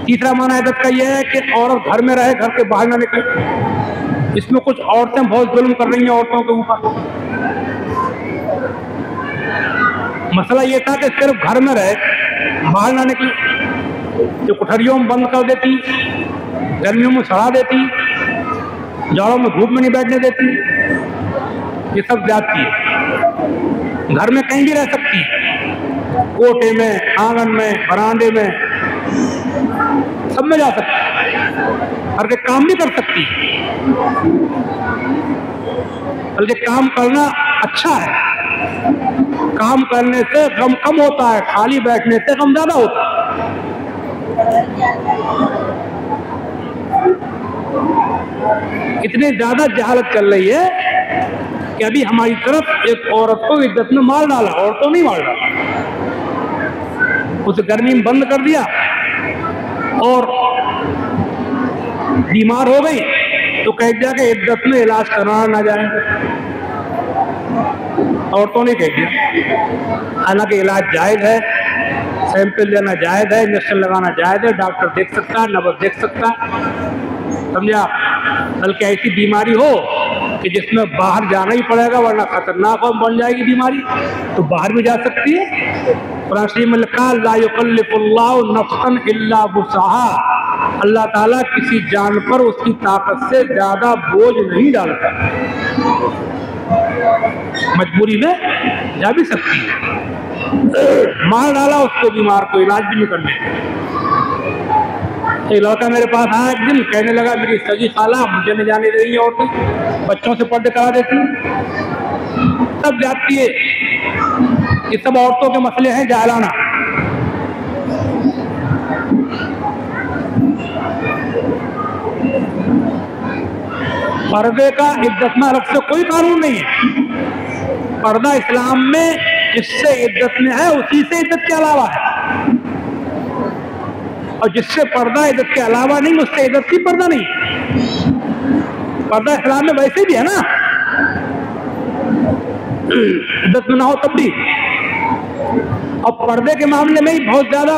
तीसरा माना इद्दत का यह है कि औरत घर में रहे, घर के बाहर ना निकले। इसमें कुछ औरतें बहुत जुल्म कर रही हैं औरतों के ऊपर। मसला ये था कि सिर्फ घर में रहे, बाहर ना निकले, जो कोठरियों में बंद कर देती, गर्मियों में सड़ा देती, जाड़ों में धूप में नहीं बैठने देती, ये सब जाती है। घर में कहीं भी रह सकती है, कोटे में, आंगन में, बरामदे में, सब में जा सकती है। और के काम भी कर सकती है, बल्कि काम करना अच्छा है। काम करने से गम कम होता है, खाली बैठने से गम ज्यादा होता है। इतने ज्यादा जहालत कर रही है कि अभी हमारी तरफ एक औरत को इज्जत में मार डाला, औरतों नहीं मार डाला, उसे गर्मी में बंद कर दिया और बीमार हो गई तो कह दिया कि इज्जत में इलाज कराना ना जाए। औरतों ने कह दिया, हालांकि इलाज जायज़ है, सैंपल लेना जायज़ है, इंजेक्शन लगाना जायज़ है, डॉक्टर देख सकता है, नब्ज़ देख सकता है, समझा। बल्कि ऐसी बीमारी हो कि जिसमें बाहर जाना ही पड़ेगा वरना खतरनाक बन जाएगी बीमारी, तो बाहर भी जा सकती है। कुरान शरीफ में लिखा ला युकल्लिफुल्लाहु नफ्सन इल्ला वुसअहा, अल्लाह ताला किसी जान पर उसकी ताकत से ज़्यादा बोझ नहीं डालता, मजबूरी में जा भी सकती है। मार डाला उसको बीमार को, इलाज भी नहीं करने। लड़का मेरे पास आया एक दिन, कहने लगा मेरी सगी खाला मुझे नहीं जाने दे रही औरतें, बच्चों से पर्दे करा देती, सब जाती है। ये सब औरतों के मसले हैं, जालाना। पर्दे का इज्जत में अलग से कोई कानून नहीं है। पर्दा इस्लाम में जिससे इज्जत में है उसी से इज्जत के अलावा है, और जिससे पर्दा इज्जत के अलावा नहीं उससे इज्जत की पर्दा नहीं। पर्दा इस्लाम में वैसे भी है ना, इज्जत में ना हो तब भी। और पर्दे के मामले में ही बहुत ज्यादा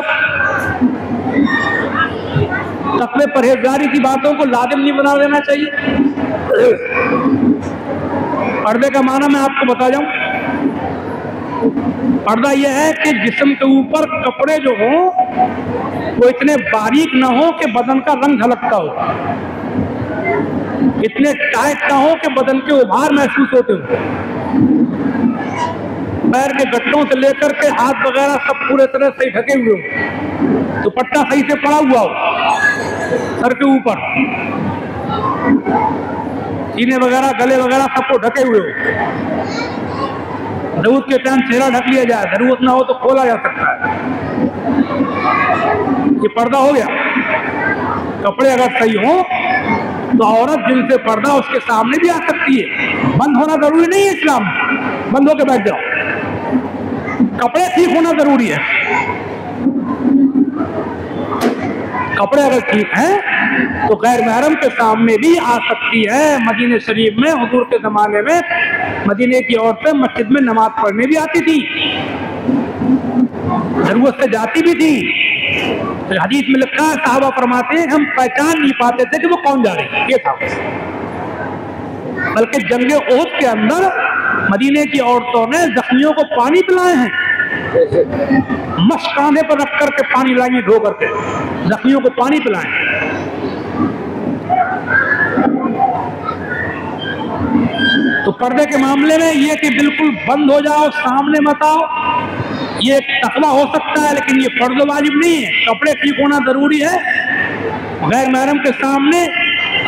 तकवे परहेजगारी की बातों को लाजिम नहीं बना देना चाहिए। पर्दे का माना मैं आपको बता जाऊं, पर्दा यह है कि जिस्म के ऊपर कपड़े जो हों वो इतने बारीक ना हो कि बदन का रंग झलकता हो, इतने टाइट ना हो कि बदन के उभार महसूस होते हो। पैर के गट्टों से लेकर के हाथ वगैरह सब पूरे तरह से ढके हुए हो, दुपट्टा सही से पड़ा हुआ हो सर के ऊपर, सीने वगैरह गले वगैरह सबको ढके हुए हो। जरूरत के टाइम चेहरा ढक लिया जाए, जरूरत ना हो तो खोला जा सकता है, ये पर्दा हो गया। कपड़े अगर सही हो तो औरत जिनसे पर्दा उसके सामने भी आ सकती है, बंद होना जरूरी नहीं है। इस्लाम बंद होके बैठ जाओ, कपड़े ठीक होना जरूरी है। कपड़े अगर ठीक हैं तो गैर महरम के सामने भी आ सकती है। मदीने शरीफ में हुजूर के ज़माने में मदीने की औरतें मस्जिद में नमाज पढ़ने भी आती थी, ज़रूरत से जाती भी थी। तो हदीस में लिखा है, साहबा फरमाते हैं हम पहचान नहीं पाते थे कि वो कौन जा रही है, ये था। बल्कि जंग ओहद के अंदर मदीने की औरतों ने जख्मियों को पानी पिलाए हैं, मश कांधे पर रख करके पानी लाएंगे, धो करके जख्मियों को पानी पिलाएंगे। तो पर्दे के मामले में यह कि बिल्कुल बंद हो जाओ, सामने मत आओ, ये एक तकवा हो सकता है, लेकिन ये फर्ज वाजिब नहीं है। कपड़े ठीक होना जरूरी है। गैर महरम के सामने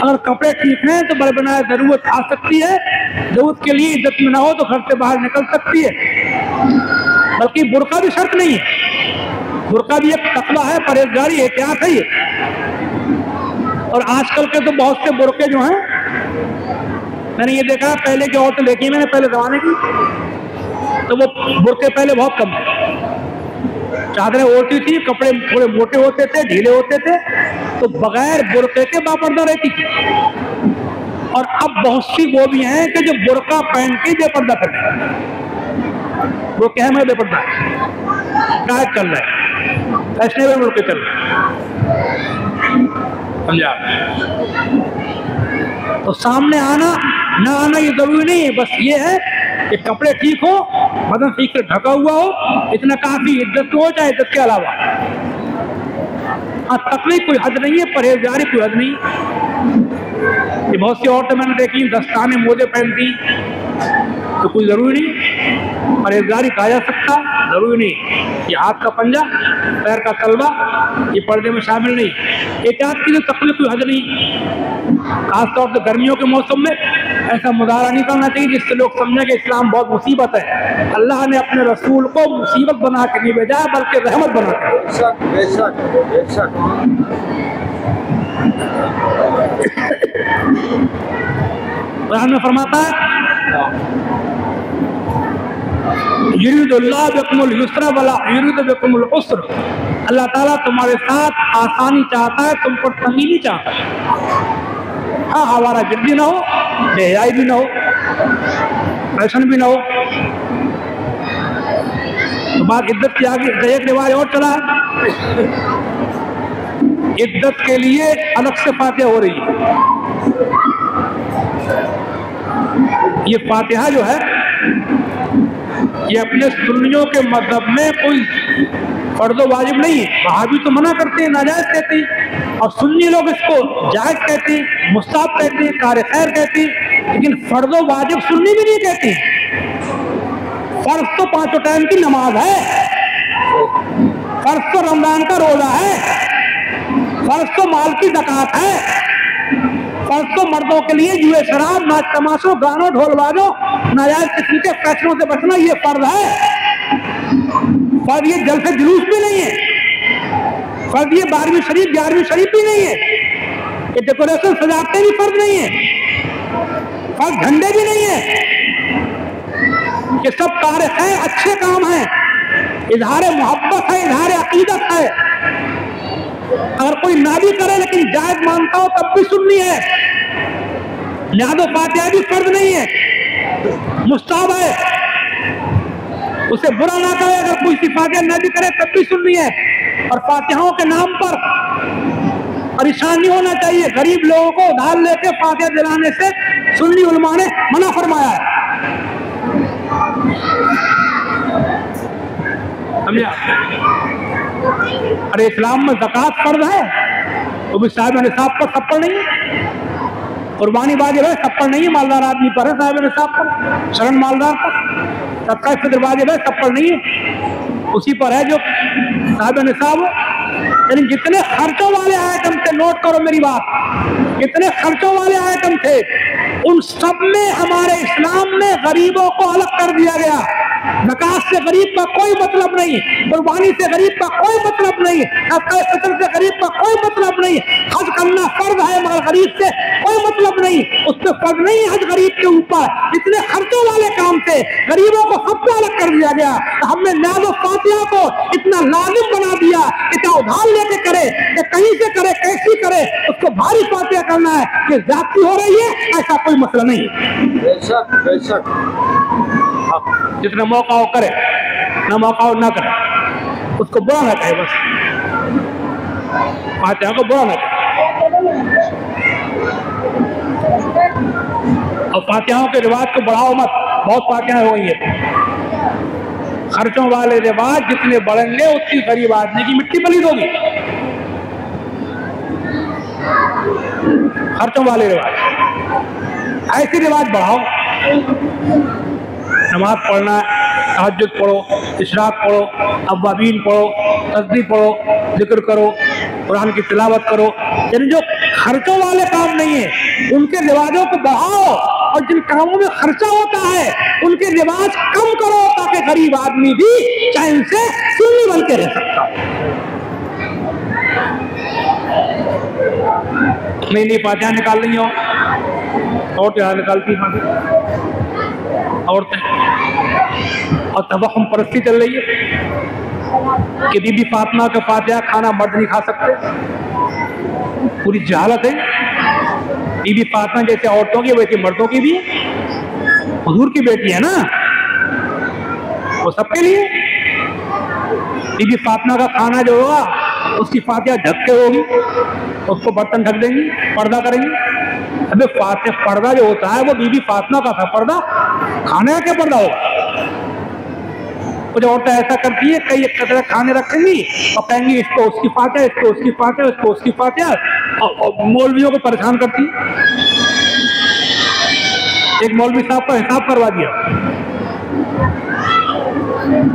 अगर कपड़े ठीक हैं तो बरबनाए जरूरत आ सकती है, जरूरत के लिए इज्जत में ना हो तो घर से बाहर निकल सकती है। बल्कि बुर्का भी शर्त नहीं है, बुर्का भी एक तकवा है, परहेजगारी एहतियात है। और आजकल के तो बहुत से बुर्के जो हैं, मैंने ये देखा पहले की औरतें देखी मैंने पहले जमाने की, तो वो बुर्के पहले बहुत कम थे, चादरें ओढ़ती थी, कपड़े थोड़े मोटे होते थे, ढीले होते थे, तो बगैर बुर्के के बेपर्दा रहती थी। और अब बहुत सी वो भी हैं कि जो बुर्का पहन के बेपर्दा करते हैं, वो क्या है बेपर्दा गायब चल रहा है, फैशनेबल बुर्के चल रहे, समझा। तो सामने आना ना आना ये जरूरी नहीं है, बस ये है कि कपड़े ठीक हो, बदन ठीक से ढका हुआ हो, इतना काफी। इज्जत हो चाहे इज्जत के अलावा, हाँ तकलीफ कोई हद नहीं है, परहेजगारी कोई हद नहीं। ये बहुत सी औरतें मैंने देखी दस्ताने मोजे पहनती, तो कोई ज़रूरी नहीं परहेजगारी कहा जा सकता, ज़रूरी नहीं। ये हाथ का पंजा, पैर का तलवा, ये पर्दे में शामिल नहीं। एहतियात के लिए तकलीफ कोई हद नहीं। खासतौर पर गर्मियों के मौसम में ऐसा मुजाहरा नहीं करना चाहिए जिससे लोग समझें कि इस्लाम बहुत मुसीबत है। अल्लाह ने अपने रसूल को मुसीबत बना के नहीं भेजा बल्कि रहमत बना के फरमाता है अल्लाह ताला तुम्हारे साथ आसानी चाहता है, तुम पर तंगी नहीं चाहता है। हाँ, आवारा गिरदी ना हो, बेहयाई भी ना हो, फैशन भी ना हो। तो बात इज्जत की आगे एक रिवाज और चला है, इज्जत के लिए अलग से फातिहा हो रही है। ये फातिहा जो है ये अपने सुन्नियों के मजहब में कोई फर्ज वाजिब नहीं है। वहाबी तो मना करते हैं, नाजायज कहते हैं, और सुन्नी लोग इसको जायज कहते हैं, मुस्ताब कहते हैं, कार खैर कहते हैं। लेकिन फर्ज वाजिब सुन्नी भी नहीं कहते। फर्ज तो पांचों टाइम की नमाज है, फर्ज तो रमजान का रोजा है, फर्ज तो माल की ज़कात है, फर्ज तो मर्दों के लिए जुए शराब, नाच तमाशो, गानों, ढोल बाजों, नाजायज किस्म के फैसलों से बचना, ये फर्ज है। फर्ज ये जलसे जुलूस भी नहीं है, फर्ज ये 12वीं शरीफ 11वीं शरीफ भी नहीं है, ये डेकोरेशन सजावटें भी फर्ज नहीं है, फर्ज झंडे भी नहीं है। ये सब कार्य हैं, अच्छे काम हैं, इजहार मोहब्बत है, इजहार अकीदत है। अगर कोई ना भी करे लेकिन जायज मानता हो तब भी सुन्नी है। नियाज़ फातिहा भी फर्ज नहीं है, मुस्ताब है। उसे बुरा ना कहे, अगर कोई सिफातिया ना भी करे तब भी सुननी है। और फातिहाओं के नाम पर परेशान नहीं होना चाहिए। गरीब लोगों को उधार लेके फातिहा दिलाने से सुन्नी उलमा ने मना फरमाया है। समझा? अरे इस्लाम में ज़कात फर्ज है, वो भी साहिब निसाब पर, सब पर नहीं है। कुर्बानी वाजिब है, सब पर नहीं है, मालदार आदमी पर है, साहिब निसाब पर, शरण मालदार पर। सबका फितर वाजिब है, सब पर नहीं है, उसी पर है जो साहब निसाब। यानी जितने खर्चों वाले आइटम थे, नोट करो मेरी बात, जितने खर्चों वाले आइटम थे उन सब में हमारे इस्लाम में गरीबों को अलग कर दिया गया। ज़कात से गरीब का कोई मतलब नहीं, कुर्बानी से गरीब का कोई मतलब नहीं, सबका फितर से गरीब का कोई मतलब नहीं। हज करना फर्ज है मगर गरीब से कोई मतलब नहीं, उससे फर्ज नहीं हज गरीब के ऊपर। इतने खर्चों वाले काम थे, गरीबों को सबको अलग कर दिया गया। हमने नियाज़ फातिहा को इतना लाजिम बना दिया कि चाहे उधार लेके करे, कहीं से करे, कैसी करे, उसको भारी फातिहा करना है। ये ज़्यादती हो रही है, ऐसा कोई मसला नहीं है। बेशक बेशक, जितना मौका हो करे, ना मौका हो ना करे, उसको बुरा ना कहे, बस फातिहा को बुरा ना कहे। और फातिहाओं के रिवाज को बढ़ाओ मत, बहुत फातिहा हो गई है। खर्चों वाले रिवाज जितने बढ़ेंगे उतनी गरीब आदमी की मिट्टी पलीद होगी। खर्चों वाले रिवाज, ऐसे रिवाज बढ़ाओ। नमाज पढ़ना, तहज्जुद पढ़ो, इशराक पढ़ो, अव्वाबीन पढ़ो, तस्बीह पढ़ो, जिक्र करो, कुरान की तिलावत करो। यानी जो खर्चों वाले काम नहीं है उनके रिवाजों को बढ़ाओ, और जिन कामों में खर्चा होता है उनके रिवाज कम करो, ताकि गरीब आदमी भी चैन से सुन्नी बन के रह सकता हो। नहीं नहीं, फातिहा निकाल रही हो और त्यौहार निकालती औरतें, और तवहम परस्ती चल रही है कि बीबी फातिमा का फातिहा खाना मर्द नहीं खा सकते। पूरी जहालत है। बीबी फातिमा जैसे औरतों की वैसे मर्दों की भी, हुजूर की बेटी है ना, वो सबके लिए। बीबी फातिमा का खाना जो होगा उसकी फातिहा ढक के होगी, उसको बर्तन ढक देंगी, पर्दा करेंगे। अबे फातिहा पर्दा जो होता है वो बीबी फातिमा का था पर्दा, खाने का पर्दा होगा। कुछ औरतें ऐसा करती है, कई एक कचरा खाने रखेंगी और कहेंगी इसको उसकी फातिहा, इसको उसकी फातिहा, इसको उसकी फातिहा। मौलवियों को परेशान करती। एक मौलवी साहब का हिसाब करवा दिया,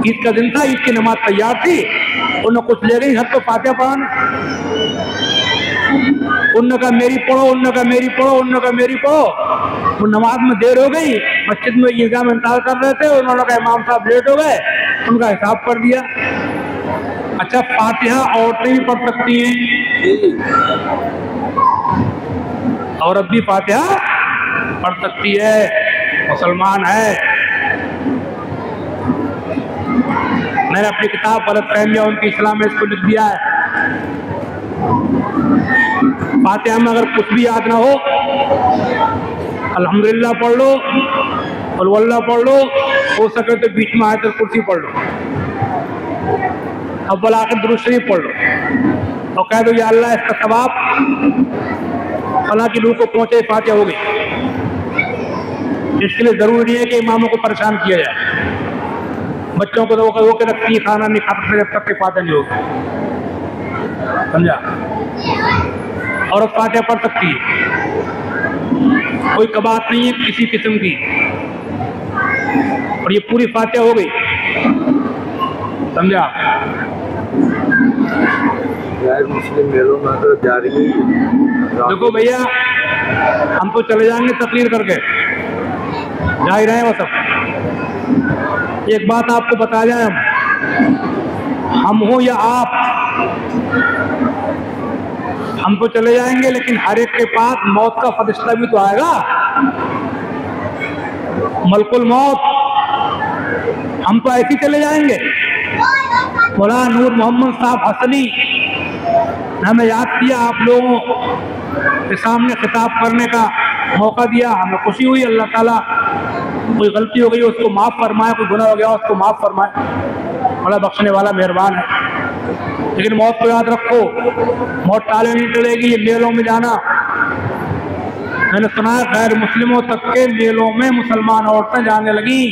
ईद का दिन था, ईद की नमाज तैयार थी, उन्होंने कुछ ले गई हद को फातिहा पढ़ाने, उन्होंने कहा मेरी पढ़ो, उन्होंने कहा मेरी पढ़ो, उन्होंने कहा मेरी पढ़ो। वो नमाज में देर हो गई, मस्जिद में ईदगाह में इंतजार कर रहे थे, उन्होंने कहा इमाम साहब लेट हो गए, उनका हिसाब कर दिया। अच्छा, फातिहा औरतें भी पढ़ सकती हैं, औरत भी फातिहा पढ़ सकती है, मुसलमान है। मैंने अपनी किताब गलतफहमी उनके इस्लाम में इसको लिख दिया है, फातिहा में अगर कुछ भी याद ना हो, अल्हम्दुलिल्लाह पढ़ लो, अल्लाह पढ़ लो, हो सके तो बीच में आयतुल कुर्सी पढ़ लो, अव्वल आखिर दुरूद शरीफ पढ़ लो और कह दो या अल्लाह इसका सवाब फला की रूह को पहुँचे, फातिहा हो गई। इसके लिए ज़रूरी है कि इमामों को परेशान किया जाए, बच्चों को रो के रखती है, खाना नहीं खाते जब तक के फातिहा नहीं होगी, समझा। और फातिहा पढ़ सकती है, कोई कबात नहीं है किसी किस्म की, और ये पूरी फातिहा हो गई, समझा। देखो भैया, हम तो चले जाएंगे तकरीर करके, जा ही रहे हैं वो सब। एक बात आपको बता जाए, हम हो या आप, हम तो चले जाएंगे, लेकिन हर एक के पास मौत का फरिश्ता भी तो आएगा, मलकुल मौत। हम तो ऐसे चले जाएंगे। मौलाना नूर मोहम्मद साहब हसनी ने हमें याद किया, आप लोगों के सामने खिताब करने का मौका दिया, हमें खुशी हुई। अल्लाह ताला कोई गलती हो गई उसको माफ़ फरमाए, कोई गुनाह हो गया उसको माफ़ फरमाए, बड़ा बख्शने वाला मेहरबान है। लेकिन मौत को याद रखो, मौत टाले नहीं चलेगी। ये मेलों में जाना, मैंने सुना है गैर मुस्लिमों तक के मेलों में मुसलमान औरतें जाने लगी।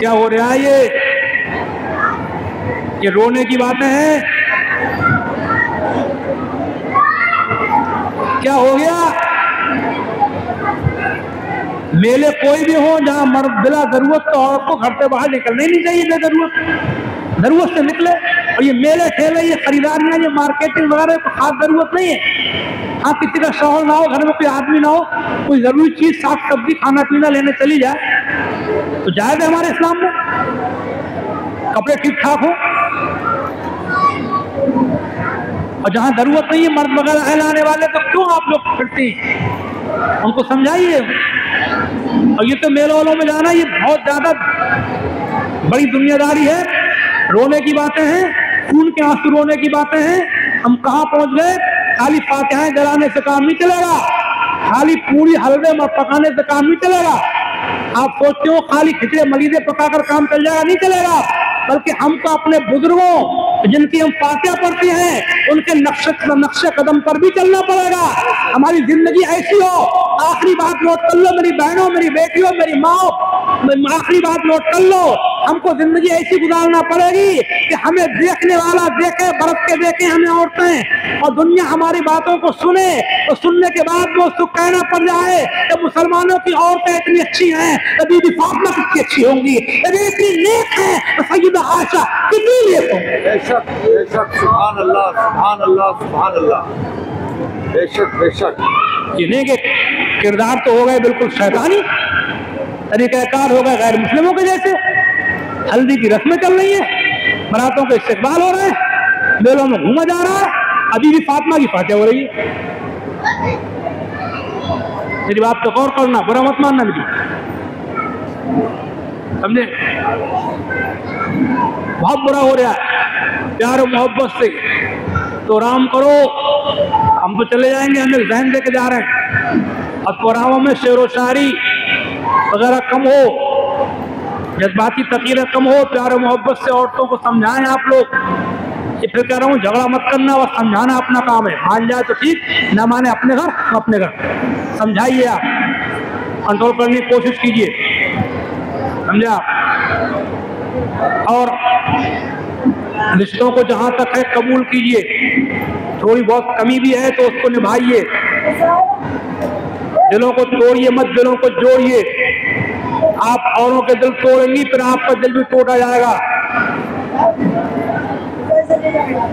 क्या हो रहा है ये रोने की बातें हैं? क्या हो गया? मेले कोई भी हो जहां मर्द बिला जरूरत तो औरत को घर से बाहर निकलना ही नहीं चाहिए, बिना जरूरत, जरूरत से निकले। और ये मेले ठेले, ये खरीदारियां, ये मार्केटिंग वगैरह को खास जरूरत नहीं है। हाँ, किसी का शौहर ना हो, घर में कोई आदमी ना हो, कोई ज़रूरी चीज़ साग सब्जी खाना पीना लेने चली जाए तो जायज़ है हमारे इस्लाम में। कपड़े ठीक ठाक हो, और जहाँ ज़रूरत नहीं है मर्द वगैरह लाने वाले, तो क्यों आप लोग फिरते हैं? उनको समझाइए। और ये तो मेलों वालों में जाना, ये बहुत ज़्यादा बड़ी दुनियादारी है, रोने की बातें हैं, खून के आंसू रोने की बातें हैं। हम कहाँ पहुँच गए? खाली फातिहाएं जलाने से काम नहीं चलेगा, खाली पूरी हलवे में पकाने से काम नहीं चलेगा। आप सोचते हो खाली खिचड़े मलीदे पकाकर काम चल जाएगा? नहीं चलेगा। बल्कि हमको अपने बुजुर्गों, जिनकी हम फातिहा पढ़ते हैं, उनके नक्शे कदम पर भी चलना पड़ेगा। हमारी जिंदगी ऐसी हो, आखिरी बात नोट कर लो मेरी बहनों, मेरी बेटियों, मेरी माओ, आखिरी बात नोट कर लो। हमको जिंदगी ऐसी गुजारना पड़ेगी कि हमें देखने वाला देखे, बरस के देखे हमें औरतें, और दुनिया हमारी बातों को सुने, और सुनने के बाद में उसको कहना पड़ जाए कि मुसलमानों की औरतें इतनी अच्छी हैं, अभी भी फातिमा कितनी अच्छी होंगी, अभी इतनी नेक है सैयदा आयशा कितनी नेक होंगी। बेशक बेशक, सुभान अल्लाह, सुभान अल्लाह, सुभान अल्लाह, बेशक बेशक। इन्हें के किरदार तो हो गए बिल्कुल शैतानी, तरीक़ाकार हो गए गैर मुस्लिमों के जैसे। हल्दी की रस्में चल रही है, बरातों का इस्तेमाल हो रहा है, मेलों में घूमा जा रहा है, अभी भी फातिमा की फातिहा हो रही है। मेरी बात तो गौर करना, बुरा मत मानना मेरी, समझे? बहुत बुरा हो रहा है। प्यार और मोहब्बत से तो राम करो। हम तो चले जाएंगे, हमें जहन दे के जा रहे हैं। अब प्रोग्रामों में शेर व शायरी वगैरह कम हो, जज्बाती तक़रीरें कम हो, प्यार और मोहब्बत से औरतों को समझाएं आप लोग। ये फिर कह रहा हूँ, झगड़ा मत करना, और समझाना अपना काम है। मान जाए तो ठीक, ना माने अपने घर, अपने घर समझाइए। आप कंट्रोल करने की कोशिश कीजिए, समझे आप। और रिश्तों को जहाँ तक है कबूल कीजिए, थोड़ी बहुत कमी भी है तो उसको निभाइए, दिलों को तोड़िए मत, दिलों को जोड़िए। आप औरों के दिल तोड़ेंगी फिर आपका दिल भी तोड़ा जाएगा।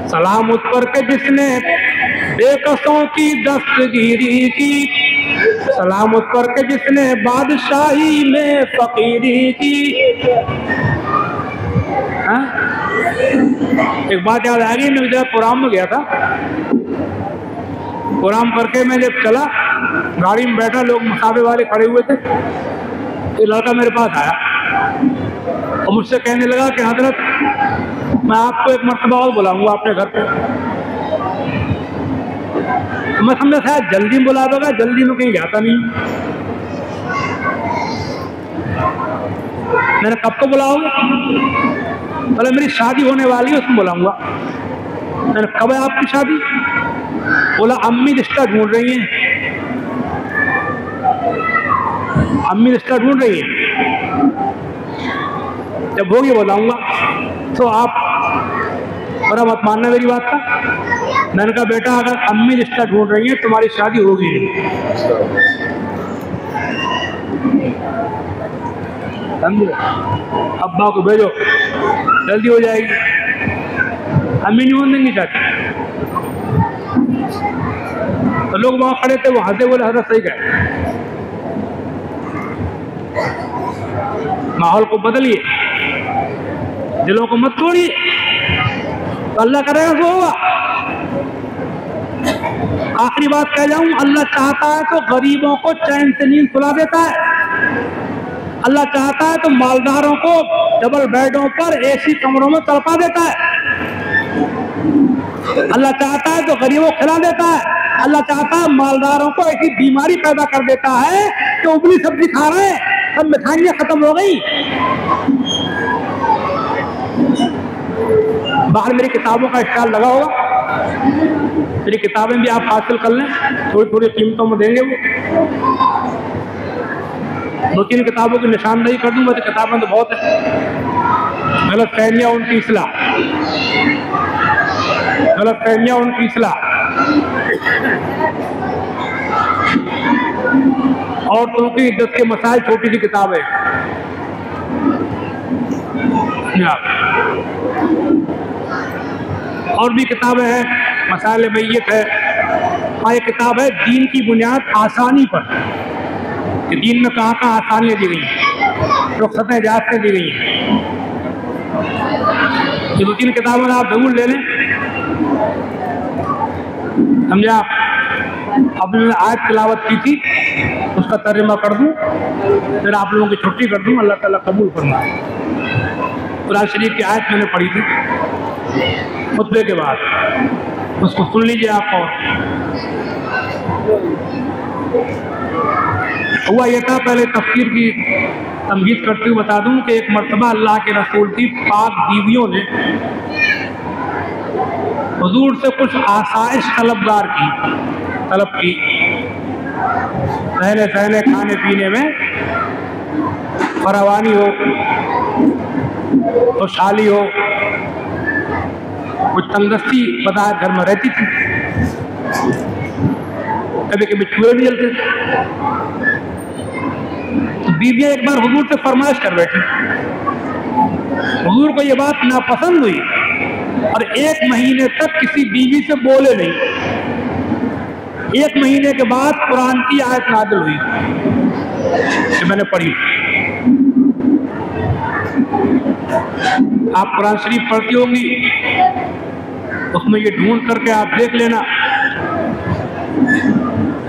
सलाम उस पर के जिसने बेकसों की दस्तगिरी की, सलाम उस पर के जिसने बादशाही में फकीरी की। हा? एक बात याद आ गई, मैं जब प्रोग्राम में गया था, प्रोग्राम करके मैं जब चला गाड़ी में बैठा, लोग मुसाफे वाले खड़े हुए थे, ये लड़का मेरे पास आया और मुझसे कहने लगा कि हजरत मैं आपको एक मरतबा और बुलाऊंगा अपने घर पे। मैं समझा शायद जल्दी बुला देगा, जल्दी में कहीं जाता नहीं। मैंने कब को बुलाओगे? बोला मेरी शादी होने वाली है उसमें बोलाऊंगा। मैंने कब है आपकी शादी? बोला अम्मी रिश्ता ढूंढ रही हैं, अम्मी रिश्ता ढूंढ रही हैं, जब होगी बोलाऊंगा। तो आप बड़ा मत मानना मेरी बात का। मैंने कहा बेटा अगर अम्मी रिश्ता ढूंढ रही हैं तुम्हारी शादी होगी समझे, अब्बा को भेजो जल्दी हो जाएगी, अम्मी नहीं होने देंगी चाहती। तो लोग वहां खड़े थे, वो हंसे, बोले हजरत सही गए। माहौल को बदलिए, दिलों को मत तोड़िए, तो अल्लाह करेगा सो होगा। आखिरी बात कह जाऊं, अल्लाह चाहता है तो गरीबों को चैन से नींद सुला देता है, अल्लाह चाहता है तो मालदारों को डबल बेडों पर एसी कमरों में तड़पा देता है, अल्लाह चाहता है तो गरीबों को खिला देता है, अल्लाह चाहता है मालदारों को ऐसी बीमारी पैदा कर देता है कि उबली सब्जी खा रहे हैं, सब मिठाइयाँ खत्म हो गई। बाहर मेरी किताबों का स्टॉल लगा होगा, मेरी किताबें भी आप हासिल कर लें, थोड़ी थोड़ी कीमतों में देंगे। वो 2-3 किताबों की निशानदेही कर दूंगा तो किताबें तो बहुत है। गलत फहमियाँ उनकी इस्लाह, गलत फहमियाँ उनकी इस्लाह। औरतों की इज्जत के मसाइल, छोटी सी किताब है, और भी किताबें हैं, मसाइल मैय्यत है। हाँ, ये किताब है दीन की बुनियाद आसानी पर, कि दीन में कहाँ कहाँ आसानियाँ दी गई हैं, रुखसतें इजाजतें दी गई हैं। ये 2-3 किताबें आप जरूर ले लें, समझा। अब मैंने आयत तिलावत की थी, उसका तर्जुमा कर दूँ, फिर आप लोगों की छुट्टी कर दूँ, अल्लाह ताला कबूल फरमा। कुरान शरीफ की आयत मैंने पढ़ी थी खुतबे के बाद, उसको सुन लीजिए आप। और हुआ यह था, पहले तफसीर की तमहीद करते हुए बता दूं कि एक मरतबा अल्लाह के रसूल की पाक बीवियों ने हुजूर से कुछ आसाइश तलब की, रहने सहने खाने पीने में फरावानी हो, खुशहाली हो, कुछ तंगदस्ती बताया घर में रहती थी, कभी कभी चूहे भी जलते थे। बीबियाँ एक बार हुजूर से फरमाइश कर बैठी, हुजूर को ये बात नापसंद हुई और 1 महीने तक किसी बीवी से बोले नहीं। 1 महीने के बाद कुरान की आयत नाज़िल हुई कि मैंने पढ़ी। आप कुरान शरीफ पढ़ती होंगी, उसमें ये ढूंढ करके आप देख लेना,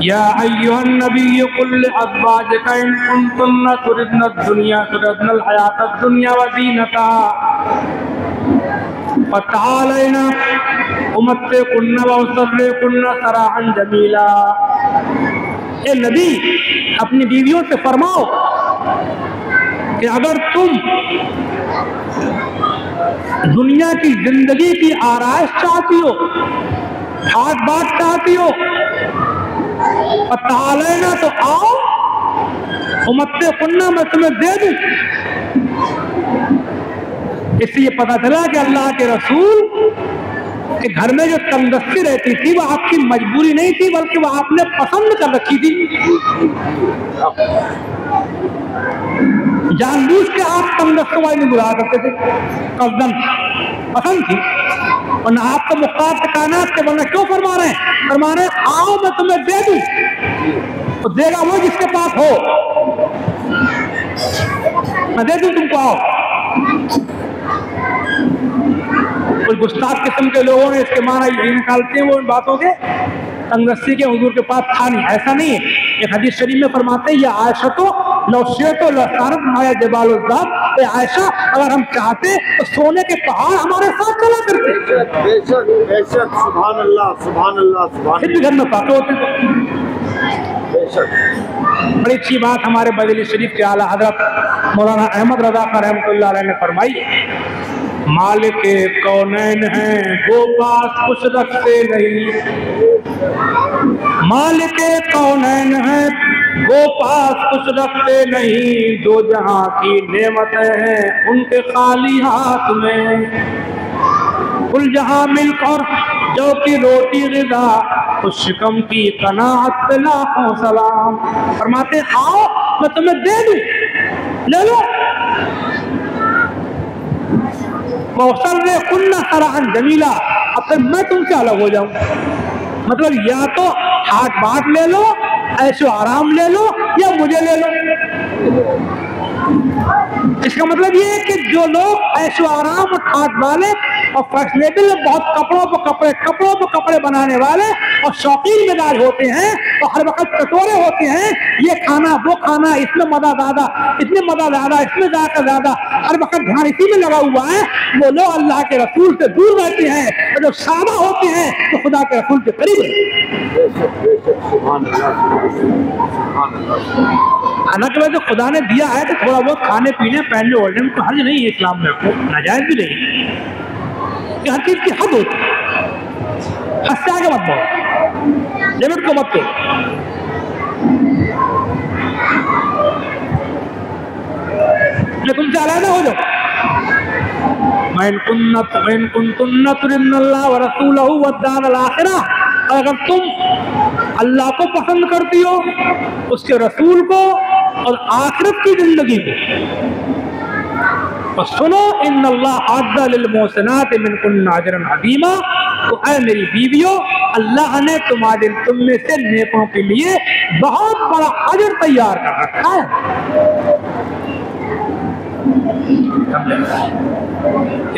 या अय्युहन नबी कुल अज़वाजिका इन कुन्तुन्ना तुरिदना दुनिया तुरिदनल हयातद दुनिया व दीनता फ़तअलैना उमत्तिकुन्ना व उसर्रिकुन्ना सराहन जमीला। ए नबी, अपनी बीवियों से फरमाओ कि अगर तुम दुनिया की जिंदगी की आराइश चाहती हो, ठाट बाट चाहती हो, पता लेना तो आओ, उम्मत कुन्ना मैं तुम्हें दे दूं। इससे ये पता चला कि अल्लाह के रसूल के घर में जो तंदस्ती रहती थी वह आपकी मजबूरी नहीं थी बल्कि वह आपने पसंद कर रखी थी। जानबूझ के आप तंदस्तों वाली में बुला करते थे, कसदन पसंद थी। और ना आप तो मुख्तार तकानात के वरना क्यों फरमा रहे हैं आओ मैं तुम्हें दे दूँ, तो देगा वो जिसके पास हो, मैं दे दूँ तुमको आओ। कुछ गुस्ताख किस्म के लोगों ने इसके माना ये निकालते हैं वो इन बातों के तंगदस्ती के हुजूर के पास था नहीं, ऐसा नहीं है। एक हदीस शरीफ में फरमाते हैं यह आयशा तो लौशियतो लसारत माया जबालुज़्ज़ात, ये आयशा अगर हम चाहते तो सोने के पहाड़ हमारे साथ चला करते। बेशक बेशक सुभान अल्लाह सुभान अल्लाह सुभान अल्लाह, घर में पाक होते। बेशक बड़ी अच्छी बात हमारे बरेली शरीफ के आला हजरत मौलाना अहमद रज़ा रहमतुल्लाह अलैह ने फरमाई, मालिक कौनैन हैं वो बात कुछ रखते नहीं, मालिक कौनैन हैं वो पास कुछ रखते नहीं, दो जहां की नेमतें हैं उनके खाली हाथ में, कुल जहां मिल्क और जो की रोटी रिजा उस शिकम की कनात पे लाखों सलाम। फरमाते आओ मैं तुम्हें दे दूं, ले लो। कुन्ना सराहन जमीला, अब फिर मैं तुमसे अलग हो जाऊं, मतलब या तो हाथ बांट ले लो, ऐशो आराम ले लो, या मुझे ले लो। इसका मतलब ये है कि जो लोग ऐशो आराम और ठाट वाले और फैशनेबल बहुत कपड़ों पर कपड़े बनाने वाले और शौकीन मिजाज होते हैं और हर वक्त कटोरे होते हैं, ये खाना वो खाना, इसमें मज़ा ज़्यादा इसमें जायका ज़्यादा, हर वक्त ध्यान इसी में लगा हुआ है, वो लोग अल्लाह के रसूल से दूर रहते हैं। और जब सादा होते हैं तो खुदा के रसूल के करीब हालांकि वैसे खुदा ने दिया है तो थोड़ा बहुत खाने पीने पहनने ओढ़ने में तो हर्ज नहीं है, इस्लाम में नाजायज़ भी नहीं, हर चीज की हद होती है। हद से आगे मत बढ़ो, लिमिट को मत तोड़ो। जो तुमसे अलग हो जाओ, मैं कुन्ना तुरिन्नल्लाह व रसूलहु व दारल आखिरा, अगर तुम अल्लाह को पसंद करती हो, उसके रसूल को और आखिरत की जिंदगी को, बस सुनो इन्नल्लाह अअद्द लिल मोहसिनात मिनकुन्ना अजरन अज़ीमा, तो ऐ मेरी बीवियों अल्लाह ने तुम्हारे तुम में से नेकों के लिए बहुत बड़ा अजर तैयार कर रखा है।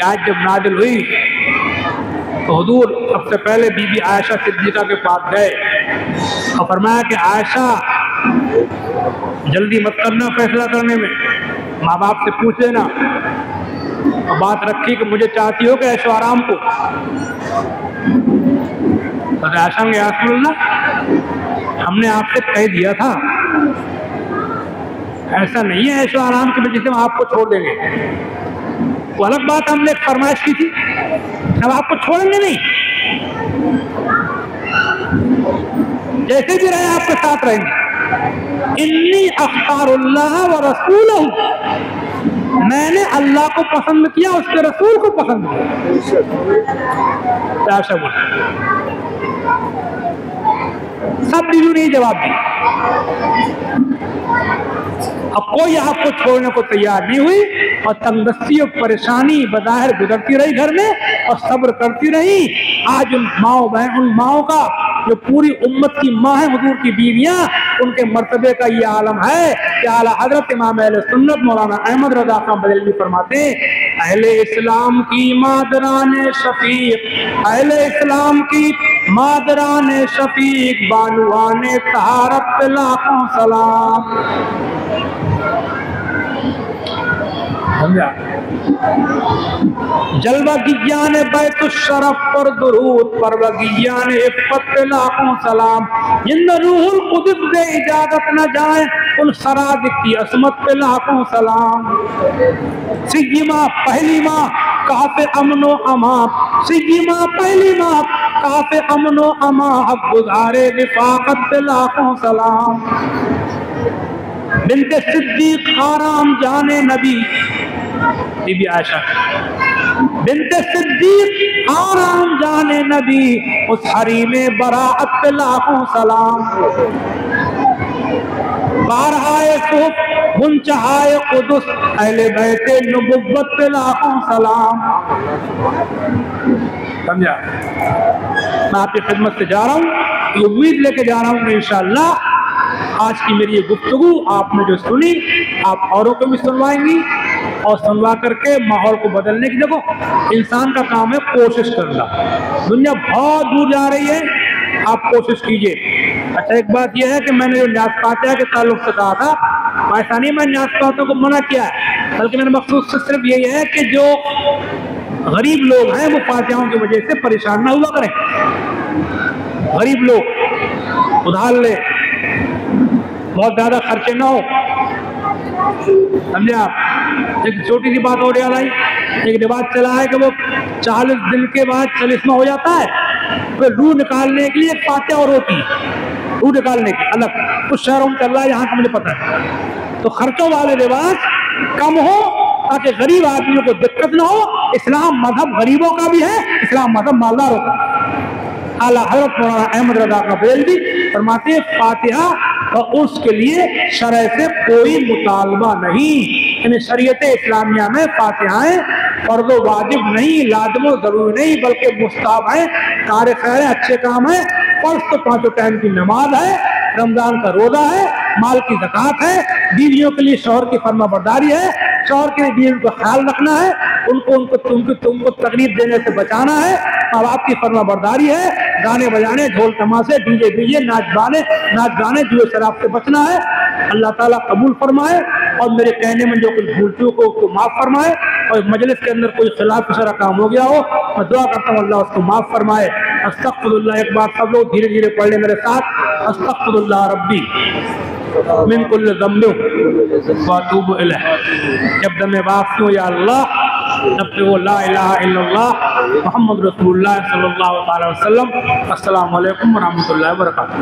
आज जब नाजिल हुई तो हुजूर सबसे पहले बीबी आयशा सिद्दीका के पास गए और फरमाया कि आयशा जल्दी मत करना फैसला करने में, माँ बाप से पूछ लेना, और बात रखी कि मुझे चाहती हो कि ऐशो आराम को। तो आशा के रसूलल्लाह हमने आपसे कह दिया था, ऐसा नहीं है ऐशो आराम की वजह से हम आपको छोड़ देंगे, वो अलग बात हमने एक फरमाइश की थी, हम आपको छोड़ेंगे नहीं, जैसे भी रहे आपके साथ रहेंगे। इन्नी अख्तारुल्लाह व रसूलहु, मैंने अल्लाह को पसंद किया उसके रसूल को पसंद किया। सब बीवियों ने जवाब दिया, अब कोई आपको छोड़ने को तैयार नहीं हुई और तंगदस्ती और परेशानी बज़ाहिर गुजरती रही घर में और सब्र करती रही। आज उन माओं का जो पूरी उम्मत की माँ है, हुजूर की बीवियाँ, उनके मर्तबे का ये आलम है कि आला हजरत इमाम अहले सुन्नत मौलाना अहमद रज़ा खान बरेलवी फरमाते हैं, अहले इस्लाम की मादराने शफीक, अहले इस्लाम की मादराने शफीक, बानुआने तहारत पे लाखों सलाम। समझा? जलवा गियान बैतुशरफ पर दुरूद, पर वगियान इफ्फत लाखों सलाम, जिन रूहुल कुदस दे इजाजत न जाए उन सरादिक की असमत पे लाखों सलाम। सिग्मा पहली माँ काफ़े अमनो अमा, सिग्मा पहली माँ काफ़े अमनो अमा, अब गुजारे रिफाकत पे लाखों सलाम। बिन्ते सिद्दीक आराम जाने नबी, बीबी आयशा बिनते सिद्दीक और जाने नबी उस हरी में बराअत पे लाखों सलाम। बारहाए सुख बुन चहाए कुदस अहले बैत नबुव्वत पे लाखों सलाम। समझा, मैं आपकी खिदमत से जा रहा हूँ, ये उम्मीद लेके जा रहा हूँ मैं इंशाअल्लाह आज की मेरी ये गुफ्तगू आपने जो सुनी आप औरों को भी सुनवाएंगी और सुनवा करके माहौल को बदलने की। देखो इंसान का काम है कोशिश करना, दुनिया बहुत दूर जा रही है, आप कोशिश कीजिए। अच्छा एक बात यह है कि मैंने जो न्यास पातिया के ताल्लुक से कहा था, ऐसा नहीं मैं न्यास पातियों को मना किया है, बल्कि मेरा मकसूद सिर्फ यही है कि जो गरीब लोग हैं वो पातियाओं की वजह से परेशान ना हुआ करें। गरीब लोग उधार ले, बहुत ज़्यादा खर्चे ना हो, समझे आप। एक छोटी सी बात और याद आई, एक रिवाज चला है कि वो 40 दिन के बाद 40वां हो जाता है, फिर रूह निकालने के लिए एक पातिया और होती है, रूह निकालने के अलग कुछ शहरों में चल रहा है, यहाँ का मुझे पता है। तो खर्चों वाले रिवाज कम हो ताकि गरीब आदमियों को दिक्कत ना हो। इस्लाम मजहब गरीबों का भी है, इस्लाम मजहब मालदारों का। आला हजरत मौलाना अहमद रज़ा का बरेलवी फरमाते हैं फातिहा और उसके लिए शरय से कोई मुतालबा नहीं, यानी शरीयत इस्लामिया में फातिहाएं फर्ज व वाजिब नहीं, लाज़िम ज़रूरी नहीं, बल्कि मुस्ताब है, कार खैर अच्छे काम है। फर्ज तो पाँचों टाइम की नमाज है, रमज़ान का रोज़ा है, माल की ज़कात है, बीवियों के लिए शौहर की फर्मा बरदारी है, शौहर के लिए बीवी का ख्याल रखना है, उनको तकलीफ देने से बचाना है, माँ बाप की फर्मा बरदारी है, गाने बजाने ढोल तमाशे डीजे बीजे नाच गाने जुए शराब से बचना है। अल्लाह ताला कबूल फरमाए और मेरे कहने में जो कुछ भूलती हो उसको माफ़ फरमाए, और मजलिस के अंदर कोई खिलाफ कुछ काम हो गया हो मैं दुआ करता हूँ अल्लाह उसको माफ़ फरमाए। अस्तगफिरुल्लाह, एक बार सब लोग धीरे धीरे पढ़ लें मेरे साथ, अस्तगफिरुल्लाह रब्बी मिन कुल्ल ज़म्बि व अतूबु इलैह। जब दमे वापसी हो या अल्लाह, जब तक वो ला इलाहा इल्लल्लाह मोहम्मद रसूलुल्लाह सल्लल्लाहु अलैहि वसल्लम। अस्सलाम वालेकुम व रहमतुल्लाहि व बरकातहू।